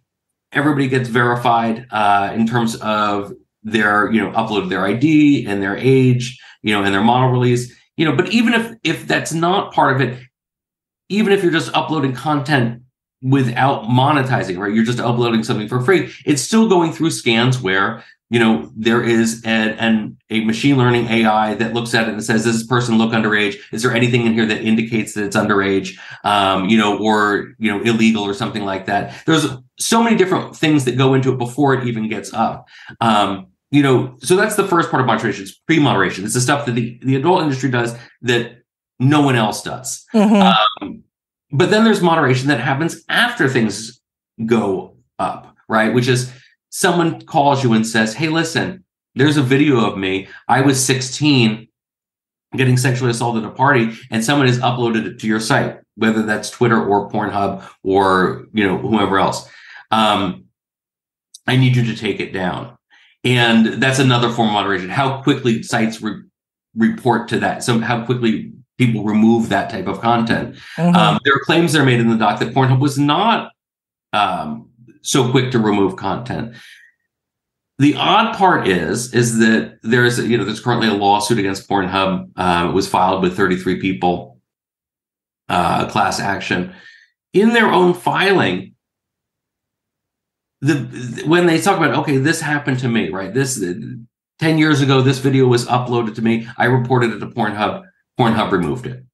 everybody gets verified uh, in terms of their, you know, upload their I D and their age, you know, and their model release, you know, but even if, if that's not part of it, even if you're just uploading content without monetizing, right, you're just uploading something for free, it's still going through scans where, you know, there is an, an, a machine learning A I that looks at it and says, does this person look underage? Is there anything in here that indicates that it's underage, um, you know, or, you know, illegal or something like that? There's so many different things that go into it before it even gets up. Um, You know, so that's the first part of moderation. It's pre-moderation. It's the stuff that the, the adult industry does that no one else does. Mm-hmm. Um, but then there's moderation that happens after things go up, right? Which is someone calls you and says, hey, listen, there's a video of me. I was sixteen. getting sexually assaulted at a party and someone has uploaded it to your site, whether that's Twitter or Pornhub or, you know, whoever else, um, I need you to take it down. And that's another form of moderation, how quickly sites re- report to that. So how quickly people remove that type of content. Mm-hmm. Um, there are claims that are made in the doc that Pornhub was not um, so quick to remove content. The odd part is, is that there is, you know, there's currently a lawsuit against Pornhub. Uh, it was filed with thirty-three people, uh, class action. In their own filing, the when they talk about, okay, this happened to me, right? This ten years ago, this video was uploaded to me. I reported it to Pornhub. Pornhub removed it.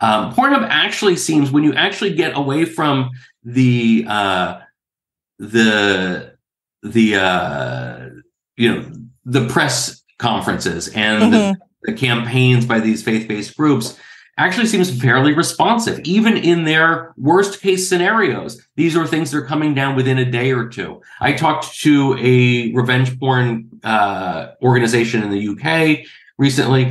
Um, Pornhub actually seems, when you actually get away from the uh, the the uh, you know, the press conferences and mm-hmm. the, the campaigns by these faith-based groups, actually seems fairly responsive, even in their worst case scenarios. These are things that are coming down within a day or two. I talked to a revenge porn uh, organization in the U K recently.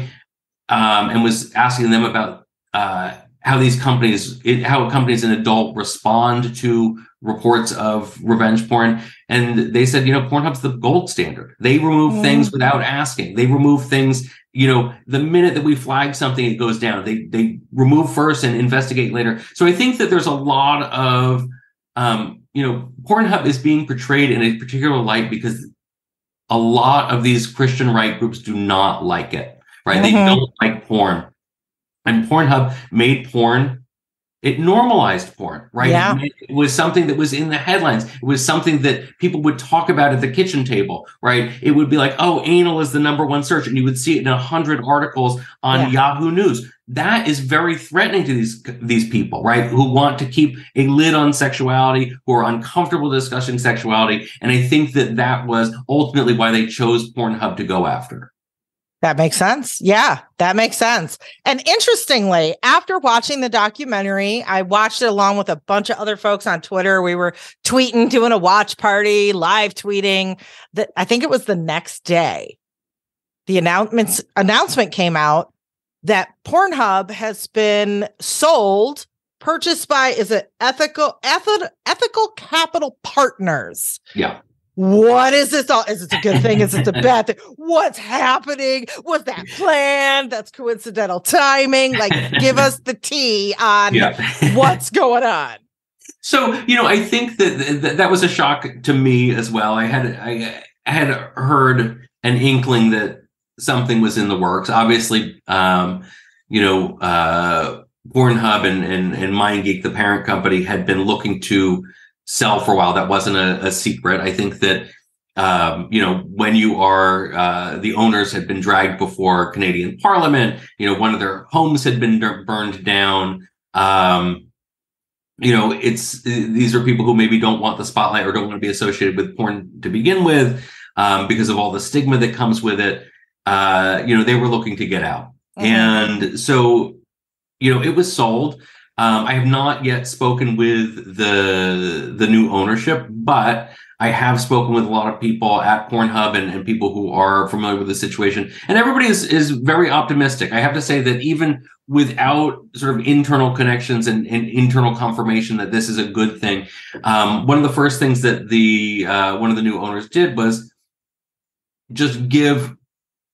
Um, and was asking them about uh, how these companies, it, how companies in adult respond to reports of revenge porn. And they said, you know, Pornhub's the gold standard. They remove mm. things without asking. They remove things, you know, the minute that we flag something, it goes down. They they remove first and investigate later. So I think that there's a lot of, um, you know, Pornhub is being portrayed in a particular light because a lot of these Christian right groups do not like it. Right? Mm-hmm. They don't like porn. And Pornhub made porn, it normalized porn, right? Yeah. It, made, it was something that was in the headlines. It was something that people would talk about at the kitchen table, right? It would be like, oh, anal is the number one search. And you would see it in a hundred articles on yeah. Yahoo News. That is very threatening to these, these people, right? Who want to keep a lid on sexuality, who are uncomfortable discussing sexuality. And I think that that was ultimately why they chose Pornhub to go after. That makes sense. Yeah, that makes sense. And interestingly, after watching the documentary, I watched it along with a bunch of other folks on Twitter. We were tweeting, doing a watch party, live tweeting. That I think it was the next day. The announcements announcement came out that Pornhub has been sold, purchased by, is it Ethical Ethical, Ethical Capital Partners? Yeah. What is this all? Is it a good thing? Is it a bad thing? What's happening? Was that planned? That's coincidental timing. Like, give us the tea on yeah. what's going on. So, you know, I think that th- that was a shock to me as well. I had I had heard an inkling that something was in the works. Obviously, um, you know, uh, Pornhub and, and and MindGeek, the parent company, had been looking to sell for a while. That wasn't a, a secret. I think that, um, you know, when you are, uh, the owners had been dragged before Canadian Parliament, you know, one of their homes had been burned down. Um, you know, it's, these are people who maybe don't want the spotlight or don't want to be associated with porn to begin with, um, because of all the stigma that comes with it. Uh, you know, they were looking to get out. Mm-hmm. And so, you know, it was sold. Um, I have not yet spoken with the the new ownership, but I have spoken with a lot of people at Pornhub and, and people who are familiar with the situation. And everybody is, is very optimistic. I have to say that even without sort of internal connections and, and internal confirmation that this is a good thing, um, one of the first things that the uh, one of the new owners did was just give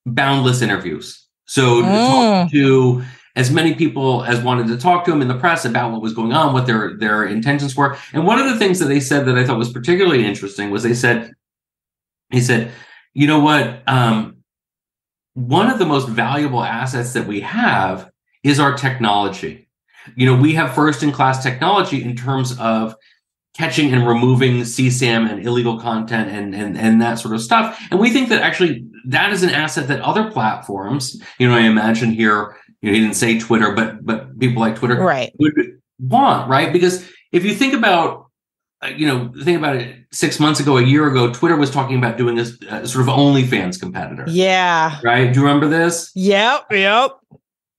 boundless interviews. So to talk to as many people as wanted to talk to him in the press about what was going on, what their, their intentions were. And one of the things that they said that I thought was particularly interesting was they said, he said, you know what? Um, one of the most valuable assets that we have is our technology. You know, we have first-in-class technology in terms of catching and removing C SAM and illegal content and, and, and that sort of stuff. And we think that actually that is an asset that other platforms, you know, I imagine here, you know, he didn't say Twitter, but but people like Twitter right. would want, right? Because if you think about, you know, think about it, six months ago, a year ago, Twitter was talking about doing this uh, sort of OnlyFans competitor. Yeah. Right? Do you remember this? Yep, yep.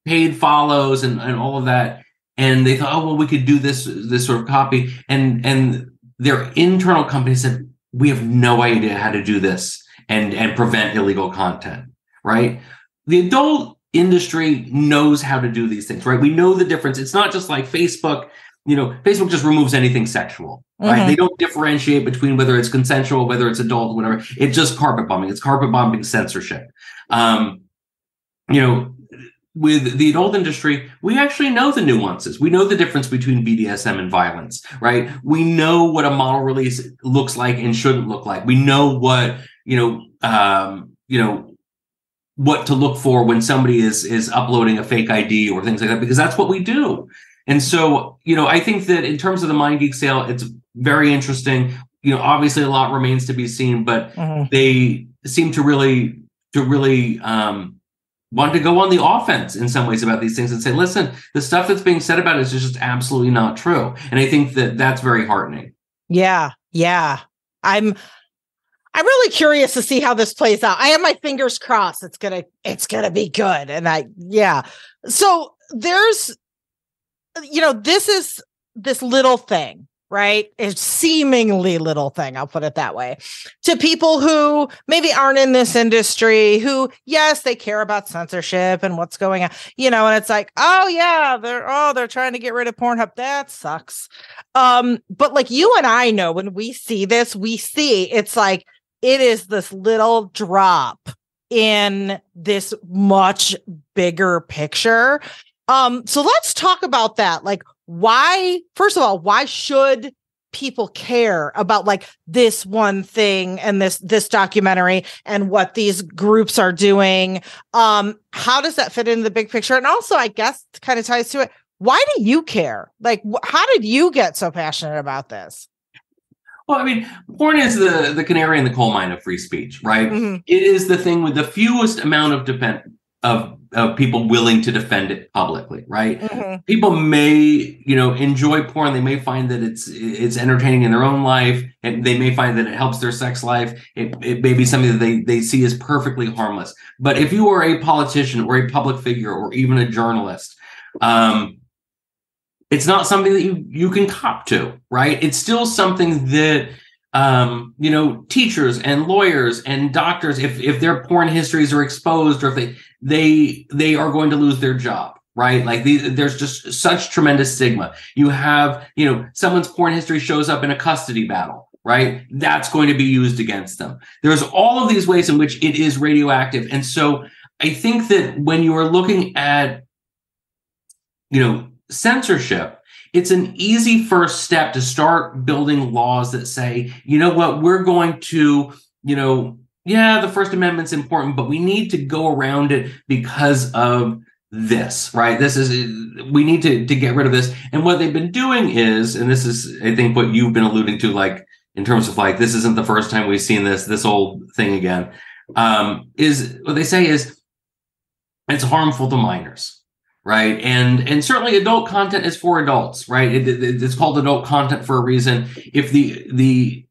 Paid follows and, and all of that. And they thought, oh, well, we could do this this sort of copy. And and their internal company said, we have no idea how to do this and, and prevent illegal content, right? The adult industry knows how to do these things, right? We know the difference. It's not just like Facebook. You know, Facebook just removes anything sexual, right? Mm-hmm. They don't differentiate between whether it's consensual, whether it's adult, whatever. It's just carpet bombing. It's carpet bombing censorship. Um, you know, with the adult industry, we actually know the nuances. We know the difference between B D S M and violence, right? We know what a model release looks like and shouldn't look like. We know what, you know, um, you know, what to look for when somebody is is uploading a fake I D or things like that, because that's what we do. And so, you know, I think that in terms of the MindGeek sale, it's very interesting. You know, obviously a lot remains to be seen, but mm-hmm. they seem to really, to really um, want to go on the offense in some ways about these things and say, listen, the stuff that's being said about it is just absolutely not true. And I think that that's very heartening. Yeah. Yeah. I'm, I'm really curious to see how this plays out. I have my fingers crossed. It's going to, it's going to be good. And I, yeah. So there's, you know, this is this little thing, right? It's seemingly little thing. I'll put it that way, to people who maybe aren't in this industry, who, yes, they care about censorship and what's going on, you know, and it's like, oh yeah, they're, oh, they're trying to get rid of Pornhub. That sucks. Um, but like you and I know, when we see this, we see it's like, it is this little drop in this much bigger picture. Um, so let's talk about that. Like, why, first of all, why should people care about like this one thing and this, this documentary and what these groups are doing? Um, how does that fit into the big picture? And also, I guess kind of ties to it. Why do you care? Like, wh- how did you get so passionate about this? Well, I mean, porn is the, the canary in the coal mine of free speech, right? Mm-hmm. It is the thing with the fewest amount of dependence. Of, of people willing to defend it publicly, right? Mm-hmm. People may, you know, enjoy porn. They may find that it's it's entertaining in their own life, and they may find that it helps their sex life. It, it may be something that they, they see as perfectly harmless. But if you are a politician or a public figure or even a journalist, um, it's not something that you, you can cop to, right? It's still something that... Um, you know, teachers and lawyers and doctors, if if their porn histories are exposed, or if they they they are going to lose their job, right? Like these, there's just such tremendous stigma. You have, you know, someone's porn history shows up in a custody battle, right? That's going to be used against them. There's all of these ways in which it is radioactive. And so I think that when you are looking at, you know, censorship, it's an easy first step to start building laws that say, you know what, we're going to, you know, yeah, the First Amendment's important, but we need to go around it because of this, right? This is, we need to, to get rid of this. And what they've been doing is, and this is, I think, what you've been alluding to, like, in terms of like, this isn't the first time we've seen this, this old thing again, um, is what they say is it's harmful to minors. Right. And and certainly adult content is for adults. Right. It, it, it's called adult content for a reason. If the the,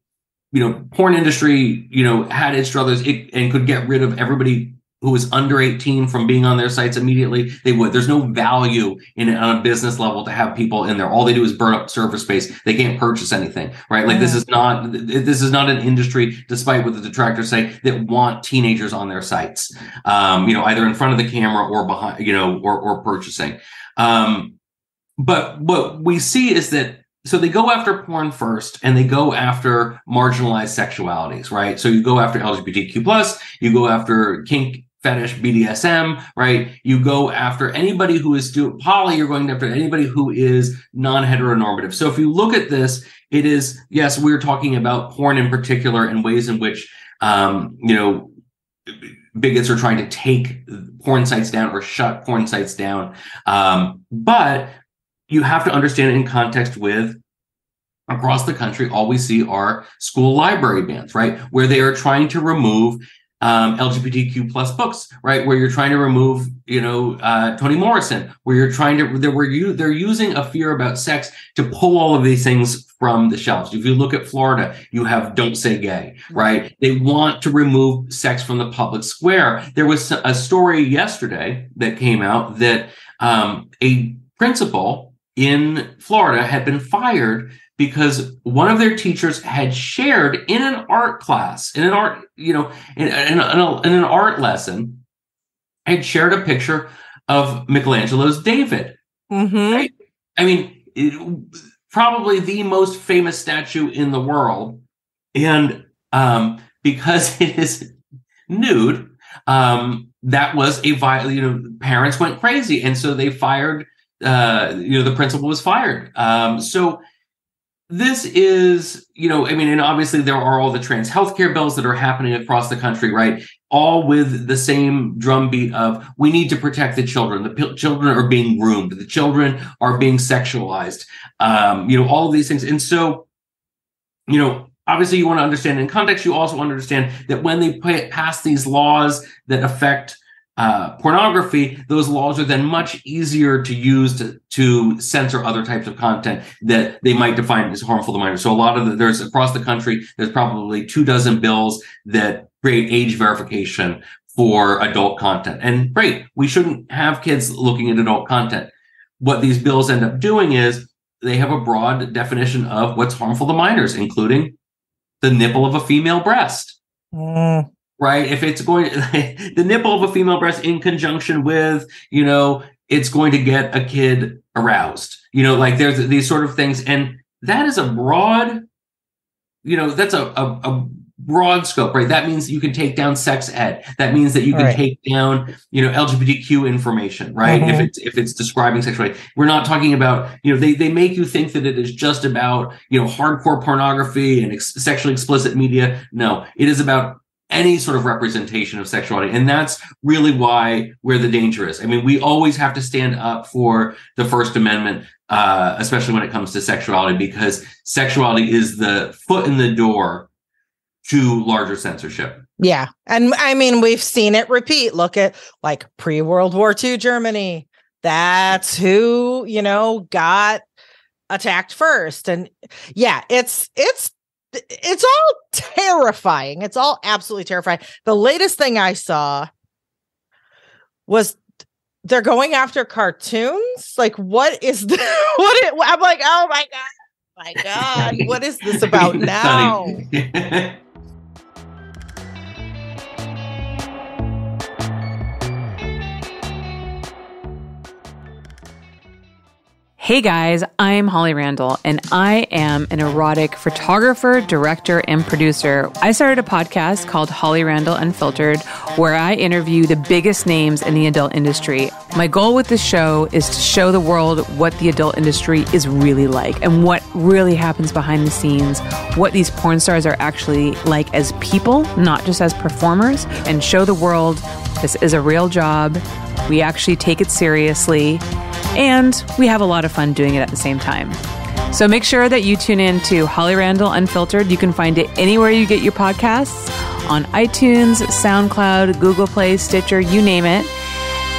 you know, porn industry, you know, had its struggles it, and could get rid of everybody who was under eighteen from being on their sites immediately, they would. There's no value in it on a business level to have people in there. All they do is burn up server space. They can't purchase anything. Right. Like, this is not this is not an industry, despite what the detractors say, that want teenagers on their sites, um, you know, either in front of the camera or behind, you know, or, or purchasing. Um, but what we see is that. So they go after porn first, and they go after marginalized sexualities. Right. So you go after L G B T Q plus, you go after kink, fetish, B D S M, right? You go after anybody who is do- poly, you're going after anybody who is non-heteronormative. So if you look at this, it is, yes, we're talking about porn in particular and ways in which, um, you know, bigots are trying to take porn sites down or shut porn sites down. Um, but you have to understand it in context with, across the country, all we see are school library bans, right? Where they are trying to remove Um, L G B T Q plus books, right? Where you're trying to remove, you know, uh, Toni Morrison, where you're trying to, there were you, they're using a fear about sex to pull all of these things from the shelves. If you look at Florida, you have Don't Say Gay, right? They want to remove sex from the public square. There was a story yesterday that came out that um, a principal in Florida had been fired because one of their teachers had shared in an art class, in an art, you know, in, in, in, a, in an art lesson, had shared a picture of Michelangelo's David. Mm-hmm. Right? I mean, it, probably the most famous statue in the world. And um, because it is nude, um, that was a viol- you know, parents went crazy. And so they fired, uh, you know, the principal was fired. Um, so this is, you know, I mean, and obviously there are all the trans healthcare bills that are happening across the country, right? All with the same drumbeat of, we need to protect the children. The p- children are being groomed. The children are being sexualized. Um, you know, all of these things. And so, you know, obviously you want to understand in context. You also understand that when they pay, pass these laws that affect uh, pornography, those laws are then much easier to use to, to censor other types of content that they might define as harmful to minors. So a lot of the, there's across the country, there's probably two dozen bills that create age verification for adult content. And great, we shouldn't have kids looking at adult content. What these bills end up doing is they have a broad definition of what's harmful to minors, including the nipple of a female breast. Mm. Right? If it's going, the nipple of a female breast in conjunction with, you know, it's going to get a kid aroused, you know, like there's these sort of things. And that is a broad, you know, that's a, a, a broad scope, right? That means you can take down sex ed. That means that you can right. take down, you know, L G B T Q information, right? Mm-hmm. If it's, if it's describing sexuality, we're not talking about, you know, they, they make you think that it is just about, you know, hardcore pornography and ex- sexually explicit media. No, it is about any sort of representation of sexuality. And that's really why where the danger is. I mean, we always have to stand up for the First Amendment, uh, especially when it comes to sexuality, because sexuality is the foot in the door to larger censorship. Yeah. And I mean, we've seen it repeat. Look at like pre-World War Two Germany. That's who, you know, got attacked first. And yeah, it's, it's, it's all terrifying. It's all absolutely terrifying. The latest thing I saw was they're going after cartoons. Like, what is the, what? It, I'm like, oh my God, my God, what is this about now? Hey guys, I'm Holly Randall, and I am an erotic photographer, director, and producer. I started a podcast called Holly Randall Unfiltered, where I interview the biggest names in the adult industry. My goal with this show is to show the world what the adult industry is really like and what really happens behind the scenes, what these porn stars are actually like as people, not just as performers, and show the world this is a real job. We actually take it seriously. And we have a lot of fun doing it at the same time. So make sure that you tune in to Holly Randall Unfiltered. You can find it anywhere you get your podcasts, on iTunes, SoundCloud, Google Play, Stitcher, you name it.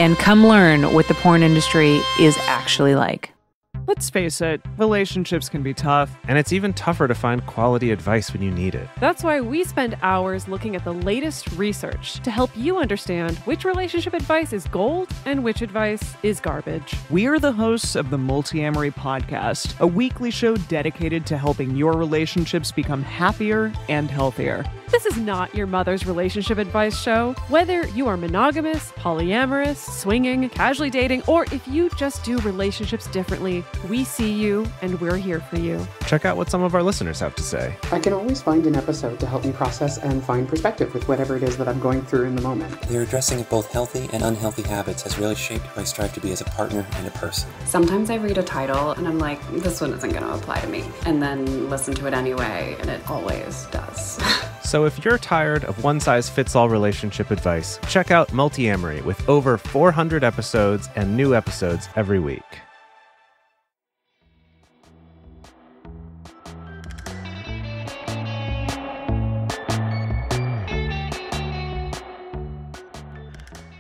And come learn what the porn industry is actually like. Let's face it, relationships can be tough. And it's even tougher to find quality advice when you need it. That's why we spend hours looking at the latest research to help you understand which relationship advice is gold and which advice is garbage. We are the hosts of the Multi-Amory Podcast, a weekly show dedicated to helping your relationships become happier and healthier. This is not your mother's relationship advice show. Whether you are monogamous, polyamorous, swinging, casually dating, or if you just do relationships differently, we see you and we're here for you. Check out what some of our listeners have to say. I can always find an episode to help me process and find perspective with whatever it is that I'm going through in the moment. We are addressing both healthy and unhealthy habits has really shaped who I strive to be as a partner and a person. Sometimes I read a title and I'm like, this one isn't going to apply to me. And then listen to it anyway, and it always does. So if you're tired of one-size-fits-all relationship advice, check out Multi-Amory with over four hundred episodes and new episodes every week.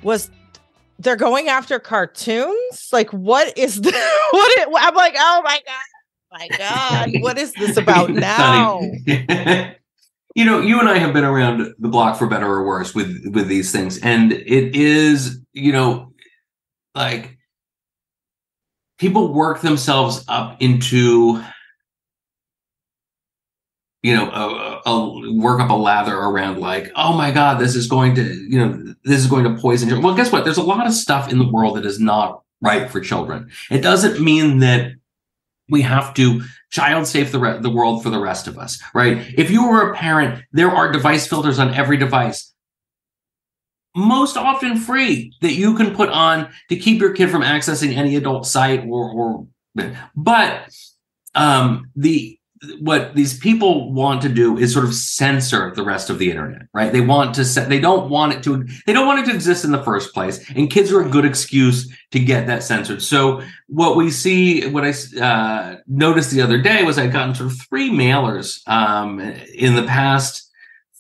Was they're going after cartoons? Like, what is the, what it, I'm like, oh my God, my God, what is this about now? You know, you and I have been around the block for better or worse with, with these things. And it is, you know, like people work themselves up into, you know, a, a work up a lather around like, oh my God, this is going to, you know, this is going to poison children. Well, guess what? There's a lot of stuff in the world that is not right for children. It doesn't mean that we have to child safe the, re- the world for the rest of us, right? If you were a parent, there are device filters on every device, most often free, that you can put on to keep your kid from accessing any adult site or, or but um, the what these people want to do is sort of censor the rest of the internet, right? They want to set, they don't want it to, they don't want it to exist in the first place. And kids are a good excuse to get that censored. So what we see, what I uh, noticed the other day was I'd gotten sort of three mailers um, in the past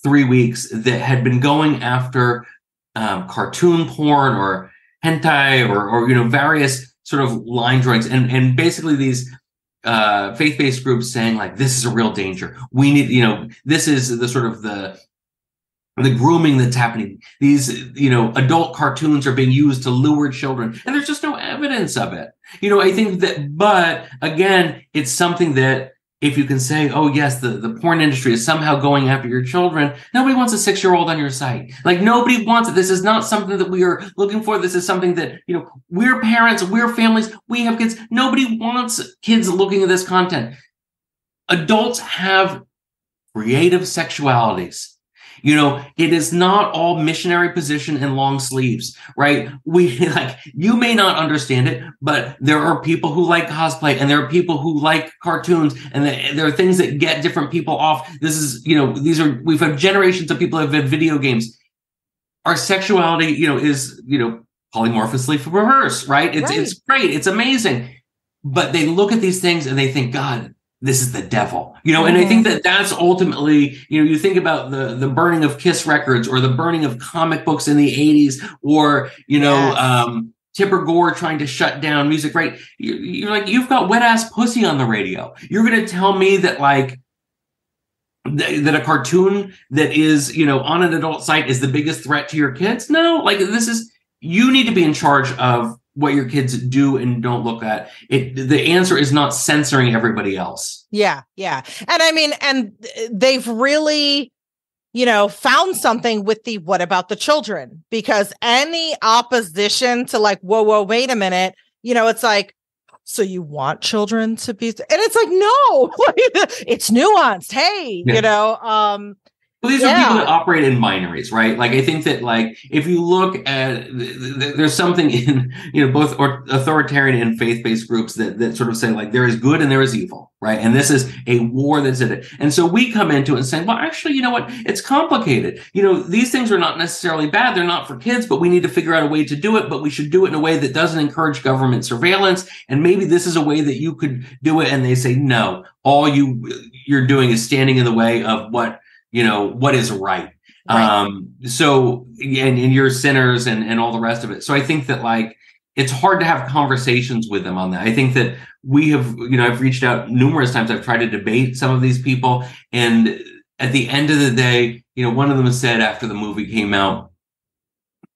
three weeks that had been going after um, cartoon porn or hentai or, or, you know, various sort of line drawings. And, and basically these, Uh, faith-based groups saying like, this is a real danger. We need, you know, this is the sort of the, the grooming that's happening. These, you know, adult cartoons are being used to lure children, and there's just no evidence of it. You know, I think that, but again, it's something that if you can say, oh yes, the, the porn industry is somehow going after your children. Nobody wants a six-year-old on your site. Like nobody wants it. This is not something that we are looking for. This is something that, you know, we're parents, we're families, we have kids. Nobody wants kids looking at this content. Adults have creative sexualities. You know, it is not all missionary position and long sleeves, right? We like, you may not understand it, but there are people who like cosplay and there are people who like cartoons and the, there are things that get different people off. This is, you know, these are, we've had generations of people that have had video games. Our sexuality, you know, is, you know, polymorphously perverse, right? It's, right. It's great. It's amazing. But they look at these things and they think, God, this is the devil, you know, and I think that that's ultimately, you know, you think about the the burning of Kiss records or the burning of comic books in the eighties or, you know, yes. um, Tipper Gore trying to shut down music, right? You're, you're like, you've got wet ass pussy on the radio. You're going to tell me that like th- that a cartoon that is, you know, on an adult site is the biggest threat to your kids? No, like this is, you need to be in charge of what your kids do and don't look at. It, the answer is not censoring everybody else. Yeah. Yeah. And I mean, and they've really, you know, found something with the, what about the children? Because any opposition to like, whoa, whoa, wait a minute. You know, it's like, so you want children to be, and it's like, no, it's nuanced. Hey, yeah. you know, um, Well, these yeah. are people that operate in minories, right? Like, I think that, like, if you look at, th- th- there's something in, you know, both or- authoritarian and faith-based groups that, that sort of say, like, there is good and there is evil, right? And this is a war that's in it. And so we come into it and say, well, actually, you know what? It's complicated. You know, these things are not necessarily bad. They're not for kids, but we need to figure out a way to do it. But we should do it in a way that doesn't encourage government surveillance. And maybe this is a way that you could do it. And they say, no, all you, you're doing is standing in the way of what, you know, what is right. right. Um, so, and, and you're sinners and, and all the rest of it. So I think that like, it's hard to have conversations with them on that. I think that we have, you know, I've reached out numerous times. I've tried to debate some of these people. And at the end of the day, you know, one of them said after the movie came out,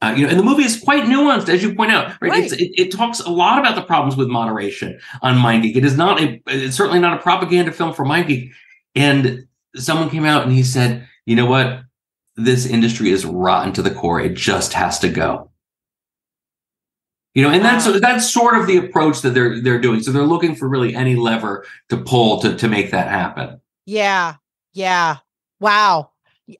Uh, you know, and the movie is quite nuanced, as you point out. Right? Right. It's, it, it talks a lot about the problems with moderation on MindGeek. It is not a, it's certainly not a propaganda film for MindGeek. And someone came out and he said, you know what? This industry is rotten to the core. It just has to go. You know, and that's that's sort of the approach that they're they're doing. So they're looking for really any lever to pull to, to make that happen. Yeah. Yeah. Wow.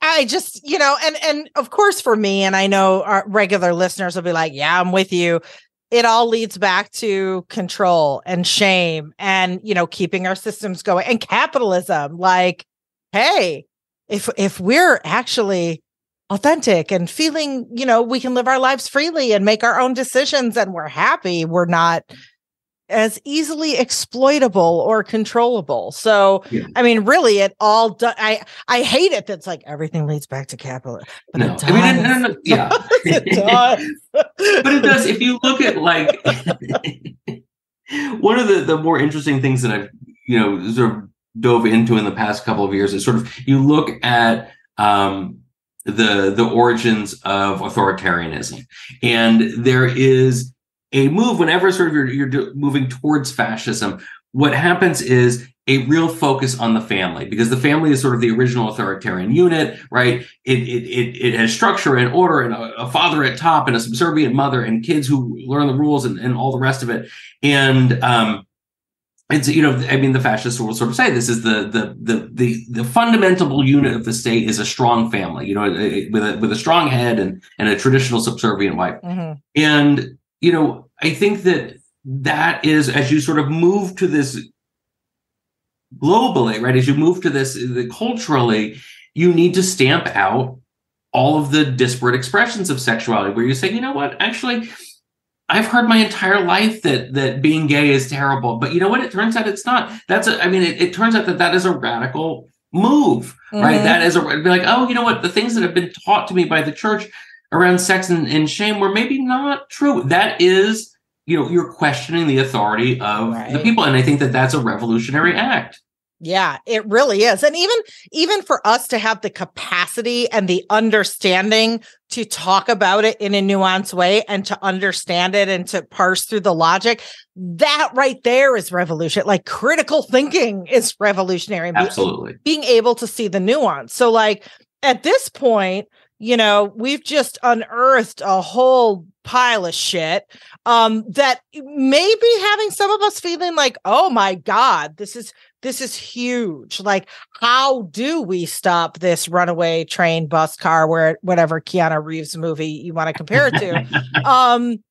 I just, you know, and, and of course for me, and I know our regular listeners will be like, yeah, I'm with you. It all leads back to control and shame and, you know, keeping our systems going and capitalism. Like, hey, if if we're actually authentic and feeling, you know, we can live our lives freely and make our own decisions and we're happy, we're not as easily exploitable or controllable. So, yeah. I mean, really, it all, do- I, I hate it. That's like everything leads back to capitalism. But no, I mean, no, no, no, yeah. It does. But it does. If you look at like, one of the, the more interesting things that I've, you know, sort of dove into in the past couple of years is sort of you look at um, the the origins of authoritarianism, and there is a move whenever sort of you're, you're moving towards fascism. What happens is a real focus on the family, because the family is sort of the original authoritarian unit, right? It it it, it has structure and order and a, a father at top and a subservient mother and kids who learn the rules and, and all the rest of it. And um, it's, you know, I mean, the fascists will sort of say this is the the the the the fundamental unit of the state is a strong family, you know, with a with a strong head and and a traditional subservient wife. Mm-hmm. And you know, I think that that is, as you sort of move to this globally, right? As you move to this the, culturally, you need to stamp out all of the disparate expressions of sexuality, where you say, you know what, actually, I've heard my entire life that that being gay is terrible, but you know what? It turns out it's not. That's a, I mean, it, it turns out that that is a radical move, mm-hmm. right? That is a be like, oh, you know what? The things that have been taught to me by the church around sex and, and shame were maybe not true. That is, you know, you're questioning the authority of right. the people, and I think that that's a revolutionary act. Yeah, it really is. And even even for us to have the capacity and the understanding to talk about it in a nuanced way and to understand it and to parse through the logic, that right there is revolution. Like critical thinking is revolutionary. Absolutely. Being, being able to see the nuance. So like at this point, you know, we've just unearthed a whole pile of shit um, that may be having some of us feeling like, oh my God, this is This is huge. Like, how do we stop this runaway train, bus, car, where whatever Keanu Reeves movie you want to compare it to? um,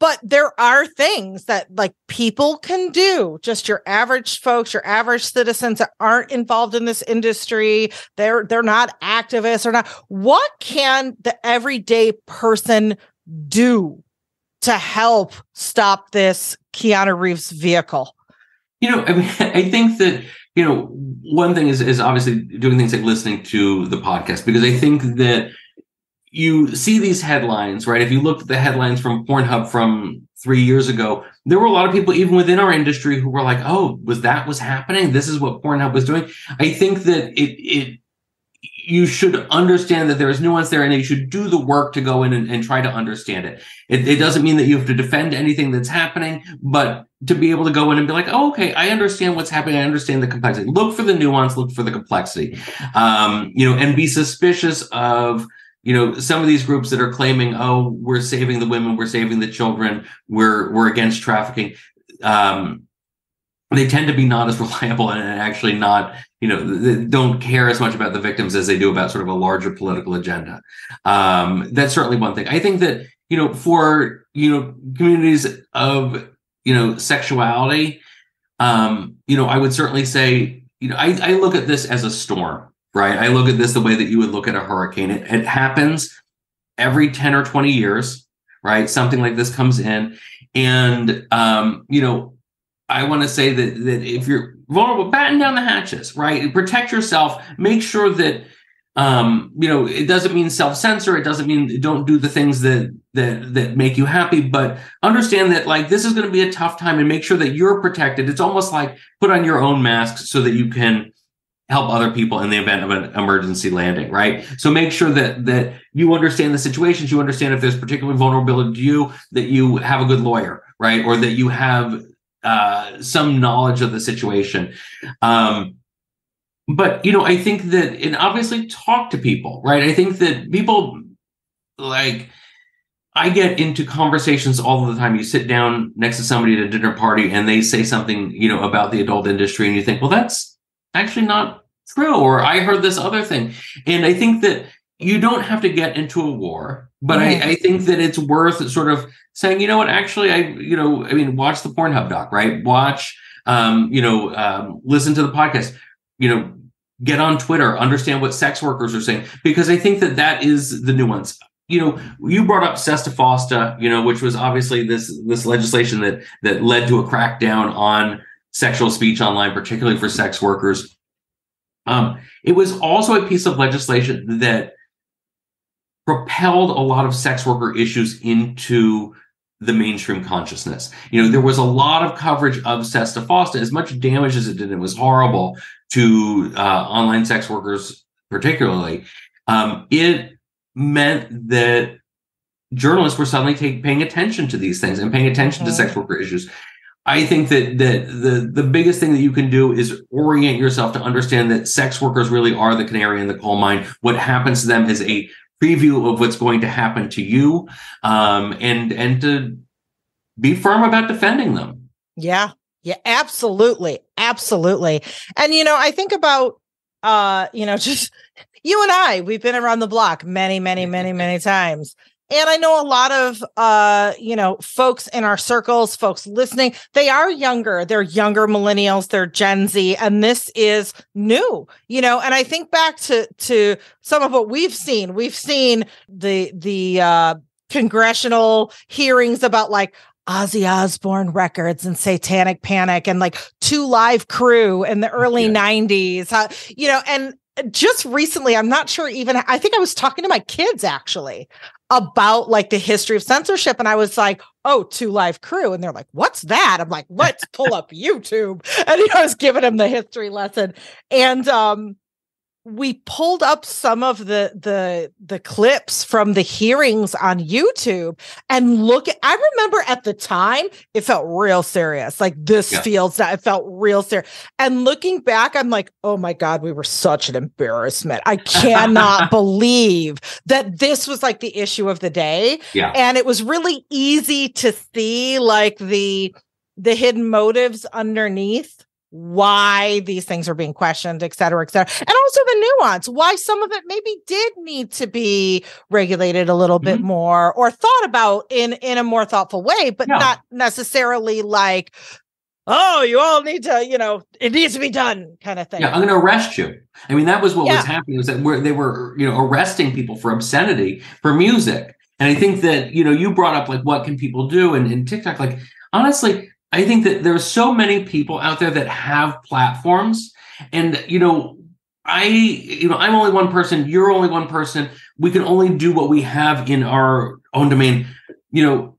but there are things that like people can do. Just your average folks, your average citizens that aren't involved in this industry. They're they're not activists or not. What can the everyday person do to help stop this Keanu Reeves vehicle? You know, I mean, I think that, you know, one thing is, is obviously doing things like listening to the podcast, because I think that you see these headlines, right? If you looked at the headlines from Pornhub from three years ago, there were a lot of people, even within our industry, who were like, oh, was that was happening? This is what Pornhub was doing. I think that it, it you should understand that there is nuance there, and you should do the work to go in and, and try to understand it. it. It doesn't mean that you have to defend anything that's happening, but to be able to go in and be like, oh, okay, I understand what's happening. I understand the complexity. Look for the nuance, look for the complexity, um, you know, and be suspicious of, you know, some of these groups that are claiming, oh, we're saving the women, we're saving the children, we're, we're against trafficking. Um, they tend to be not as reliable and actually not, you know, they don't care as much about the victims as they do about sort of a larger political agenda. Um, that's certainly one thing. I think that, you know, for, you know, communities of, you know, sexuality, um, you know, I would certainly say, you know, I, I look at this as a storm, right? I look at this the way that you would look at a hurricane. It, it happens every ten or twenty years, right? Something like this comes in. And, um, you know, I want to say that, that if you're vulnerable, batten down the hatches, right? Protect yourself. Make sure that, um, you know, it doesn't mean self-censor. It doesn't mean don't do the things that that that make you happy, but understand that like this is going to be a tough time, and make sure that you're protected. It's almost like put on your own mask so that you can help other people in the event of an emergency landing, right? So make sure that that you understand the situations, you understand if there's particular vulnerability to you, that you have a good lawyer, right? Or that you have uh, some knowledge of the situation. Um, but, you know, I think that, and obviously talk to people, right? I think that people like, I get into conversations all the time. You sit down next to somebody at a dinner party and they say something, you know, about the adult industry, and you think, well, that's actually not true. Or I heard this other thing. And I think that you don't have to get into a war, but mm-hmm. I, I think that it's worth sort of saying, you know what, actually, I, you know, I mean, watch the Pornhub doc, right? Watch, um, you know, um, listen to the podcast, you know, get on Twitter, understand what sex workers are saying, because I think that that is the nuance. You know, you brought up SESTA-FOSTA, you know, which was obviously this this legislation that that led to a crackdown on sexual speech online, particularly for sex workers. Um, it was also a piece of legislation that propelled a lot of sex worker issues into the mainstream consciousness. You know, there was a lot of coverage of SESTA-FOSTA, as much damage as it did. It was horrible to uh, online sex workers, particularly. Um, it meant that journalists were suddenly take, paying attention to these things and paying attention mm-hmm. to sex worker issues. I think that that the the biggest thing that you can do is orient yourself to understand that sex workers really are the canary in the coal mine. What happens to them is a preview of what's going to happen to you, um, and and to be firm about defending them. Yeah, yeah, absolutely, absolutely. And you know, I think about uh, you know, just you and I. We've been around the block many, many, many, many times. And I know a lot of, uh, you know, folks in our circles, folks listening, they are younger. They're younger millennials. They're Gen Z. And this is new, you know, and I think back to to some of what we've seen. We've seen the the uh, congressional hearings about like Ozzy Osbourne records and Satanic Panic and like Two Live Crew in the early yeah. nineties, uh, you know, and just recently, I'm not sure even, I think I was talking to my kids actually about like the history of censorship. And I was like, oh, Two Live Crew. And they're like, what's that? I'm like, let's pull up YouTube. And you know, I was giving them the history lesson. And um, we pulled up some of the, the, the clips from the hearings on YouTube and look at, I remember at the time it felt real serious. Like this yeah. feels not, it felt real serious. And looking back, I'm like, oh my God, we were such an embarrassment. I cannot believe that this was like the issue of the day. Yeah. And it was really easy to see like the, the hidden motives underneath why these things are being questioned, et cetera, et cetera. And also the nuance, why some of it maybe did need to be regulated a little mm-hmm. bit more or thought about in, in a more thoughtful way, but yeah. not necessarily like, oh, you all need to, you know, it needs to be done kind of thing. Yeah, I'm going to arrest you. I mean, that was what yeah. was happening was that we're, they were, you know, arresting people for obscenity, for music. And I think that, you know, you brought up like, what can people do? And in TikTok, like, honestly, I think that there's so many people out there that have platforms and, you know, I, you know, I'm only one person. You're only one person. We can only do what we have in our own domain. You know,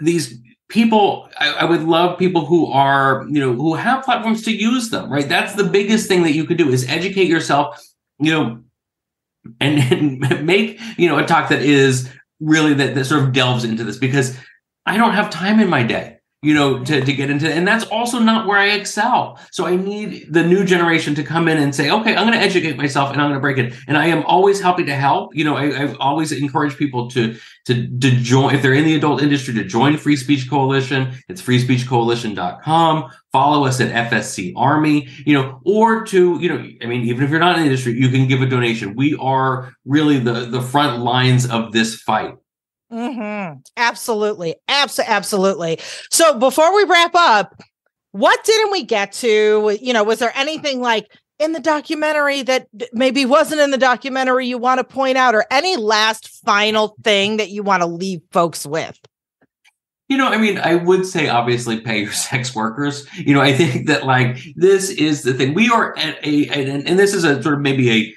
these people, I, I would love people who are, you know, who have platforms to use them, right? That's the biggest thing that you could do is educate yourself, you know, and, and make, you know, a talk that is really that, that sort of delves into this because I don't have time in my day. You know, to, to get into, and that's also not where I excel. So I need the new generation to come in and say, okay, I'm going to educate myself and I'm going to break it. And I am always happy to help. You know, I, I've always encouraged people to, to, to join, if they're in the adult industry, to join Free Speech Coalition. It's free speech coalition dot com. Follow us at F S C Army, you know, or to, you know, I mean, even if you're not in the industry, you can give a donation. We are really the, the front lines of this fight. Mm-hmm. Absolutely. Abs- absolutely. So before we wrap up, what didn't we get to? You know, was there anything like in the documentary that maybe wasn't in the documentary you want to point out or any last final thing that you want to leave folks with? You know, I mean, I would say obviously pay your sex workers. You know, I think that like this is the thing. We are at a, and, and this is a sort of maybe a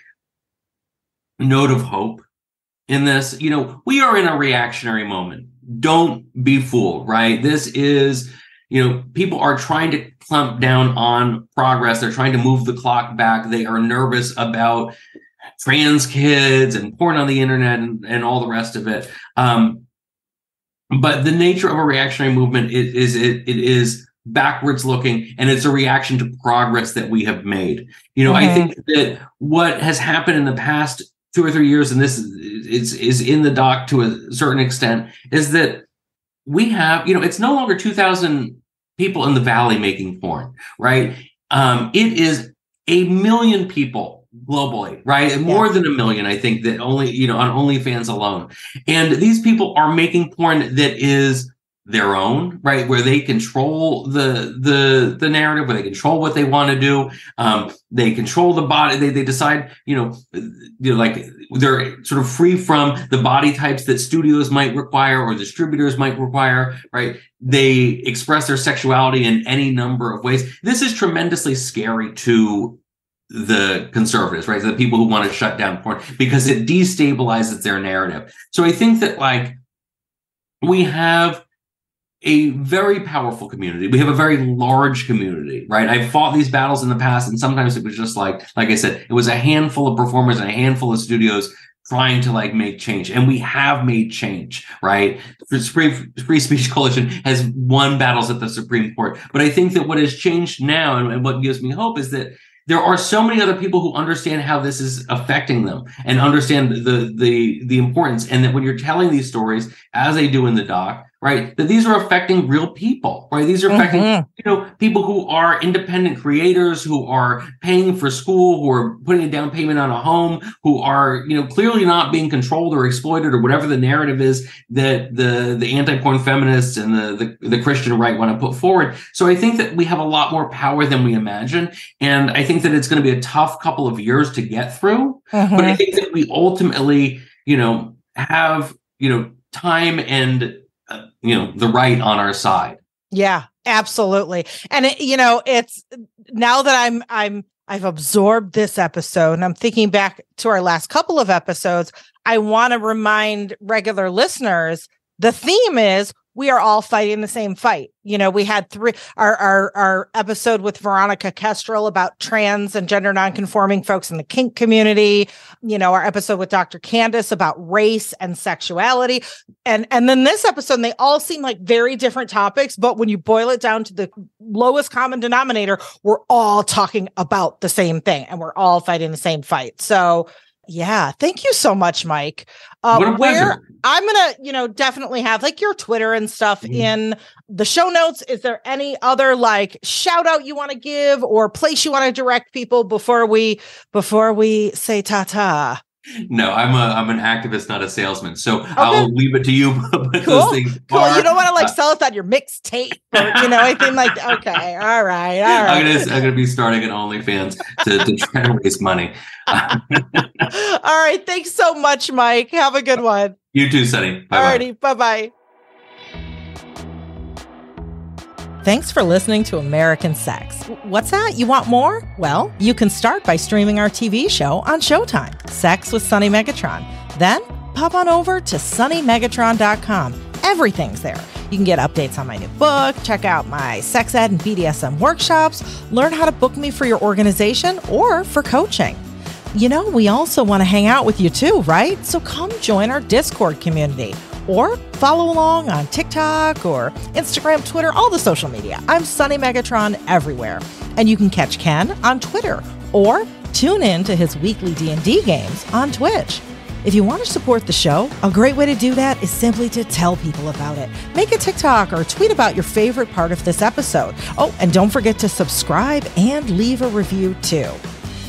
note of hope. In this, you know, we are in a reactionary moment. Don't be fooled, right? This is, you know, people are trying to clamp down on progress. They're trying to move the clock back. They are nervous about trans kids and porn on the internet and, and all the rest of it. Um, but the nature of a reactionary movement is, is it, it is backwards looking, and it's a reaction to progress that we have made. You know, mm-hmm. I think that what has happened in the past two or three years, and this is, is in the doc to a certain extent, is that we have, you know, it's no longer two thousand people in the valley making porn, right? Um, it is a million people globally, right? Yeah. More than a million, I think, that only, you know, on OnlyFans alone. And these people are making porn that is their own, right? Where they control the the the narrative, where they control what they want to do. Um, they control the body. They they decide, you know, you know, like they're sort of free from the body types that studios might require or distributors might require, right? They express their sexuality in any number of ways. This is tremendously scary to the conservatives, right? The people who want to shut down porn because it destabilizes their narrative. So I think that like we have a very powerful community. We have a very large community, right? I've fought these battles in the past, and sometimes it was just like, like I said, it was a handful of performers and a handful of studios trying to like make change, and we have made change, right? The Free, Free Speech Coalition has won battles at the Supreme Court. But I think that what has changed now, and, and what gives me hope, is that there are so many other people who understand how this is affecting them and understand the the the importance. And that when you're telling these stories, as they do in the doc, right, that these are affecting real people, right? These are affecting, mm-hmm. you know, people who are independent creators, who are paying for school, who are putting a down payment on a home, who are, you know, clearly not being controlled or exploited or whatever the narrative is that the the anti-porn feminists and the, the the Christian right want to put forward. So I think that we have a lot more power than we imagine. And I think that it's going to be a tough couple of years to get through. Mm-hmm. But I think that we ultimately, you know, have, you know, time and Uh, you know, the right on our side. Yeah, absolutely. And it, you know, it's now that I'm, I'm, I've absorbed this episode, and I'm thinking back to our last couple of episodes. I want to remind regular listeners, the theme is we are all fighting the same fight. You know, we had three, our, our, our episode with Veronica Kestrel about trans and gender nonconforming folks in the kink community, you know, our episode with Doctor Candace about race and sexuality. And, and then this episode, they all seem like very different topics, but when you boil it down to the lowest common denominator, we're all talking about the same thing and we're all fighting the same fight. So yeah. Thank you so much, Mike. Uh, where I'm going to, you know, definitely have like your Twitter and stuff mm-hmm. in the show notes. Is there any other like shout out you want to give or place you want to direct people before we, before we say ta-ta? No, I'm a, I'm an activist, not a salesman. So okay. I'll leave it to you. But cool. Those things cool. Are, you don't want to like sell us on your mixtape or, you know, anything like, okay. All right. All right. I'm going to be starting an OnlyFans to, to try to raise money. All right. Thanks so much, Mike. Have a good one. You too, Sunny. Bye-bye. All righty. Bye-bye. Thanks for listening to American Sex. What's that? You want more? Well, you can start by streaming our T V show on Showtime, Sex with Sunny Megatron. Then pop on over to sunny megatron dot com. Everything's there. You can get updates on my new book, check out my sex ed and B D S M workshops, learn how to book me for your organization or for coaching. You know, we also want to hang out with you too, right? So come join our Discord community. Or follow along on TikTok or Instagram, Twitter, all the social media. I'm Sunny Megatron everywhere. And you can catch Ken on Twitter or tune in to his weekly D and D games on Twitch. If you want to support the show, a great way to do that is simply to tell people about it. Make a TikTok or tweet about your favorite part of this episode. Oh, and don't forget to subscribe and leave a review too.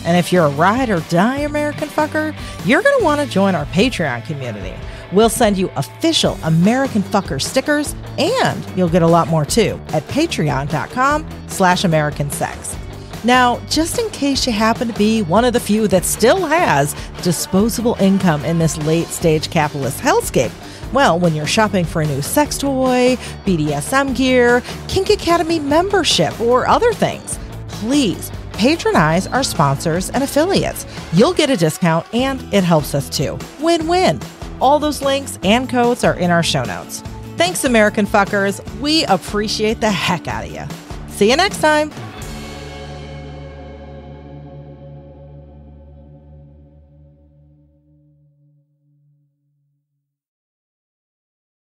And if you're a ride or die American fucker, you're going to want to join our Patreon community. We'll send you official American Fucker stickers, and you'll get a lot more too at patreon dot com slash American Sex. Now, just in case you happen to be one of the few that still has disposable income in this late-stage capitalist hellscape, well, when you're shopping for a new sex toy, B D S M gear, Kink Academy membership, or other things, please patronize our sponsors and affiliates. You'll get a discount, and it helps us too. Win-win. All those links and codes are in our show notes. Thanks, American fuckers. We appreciate the heck out of you. See you next time.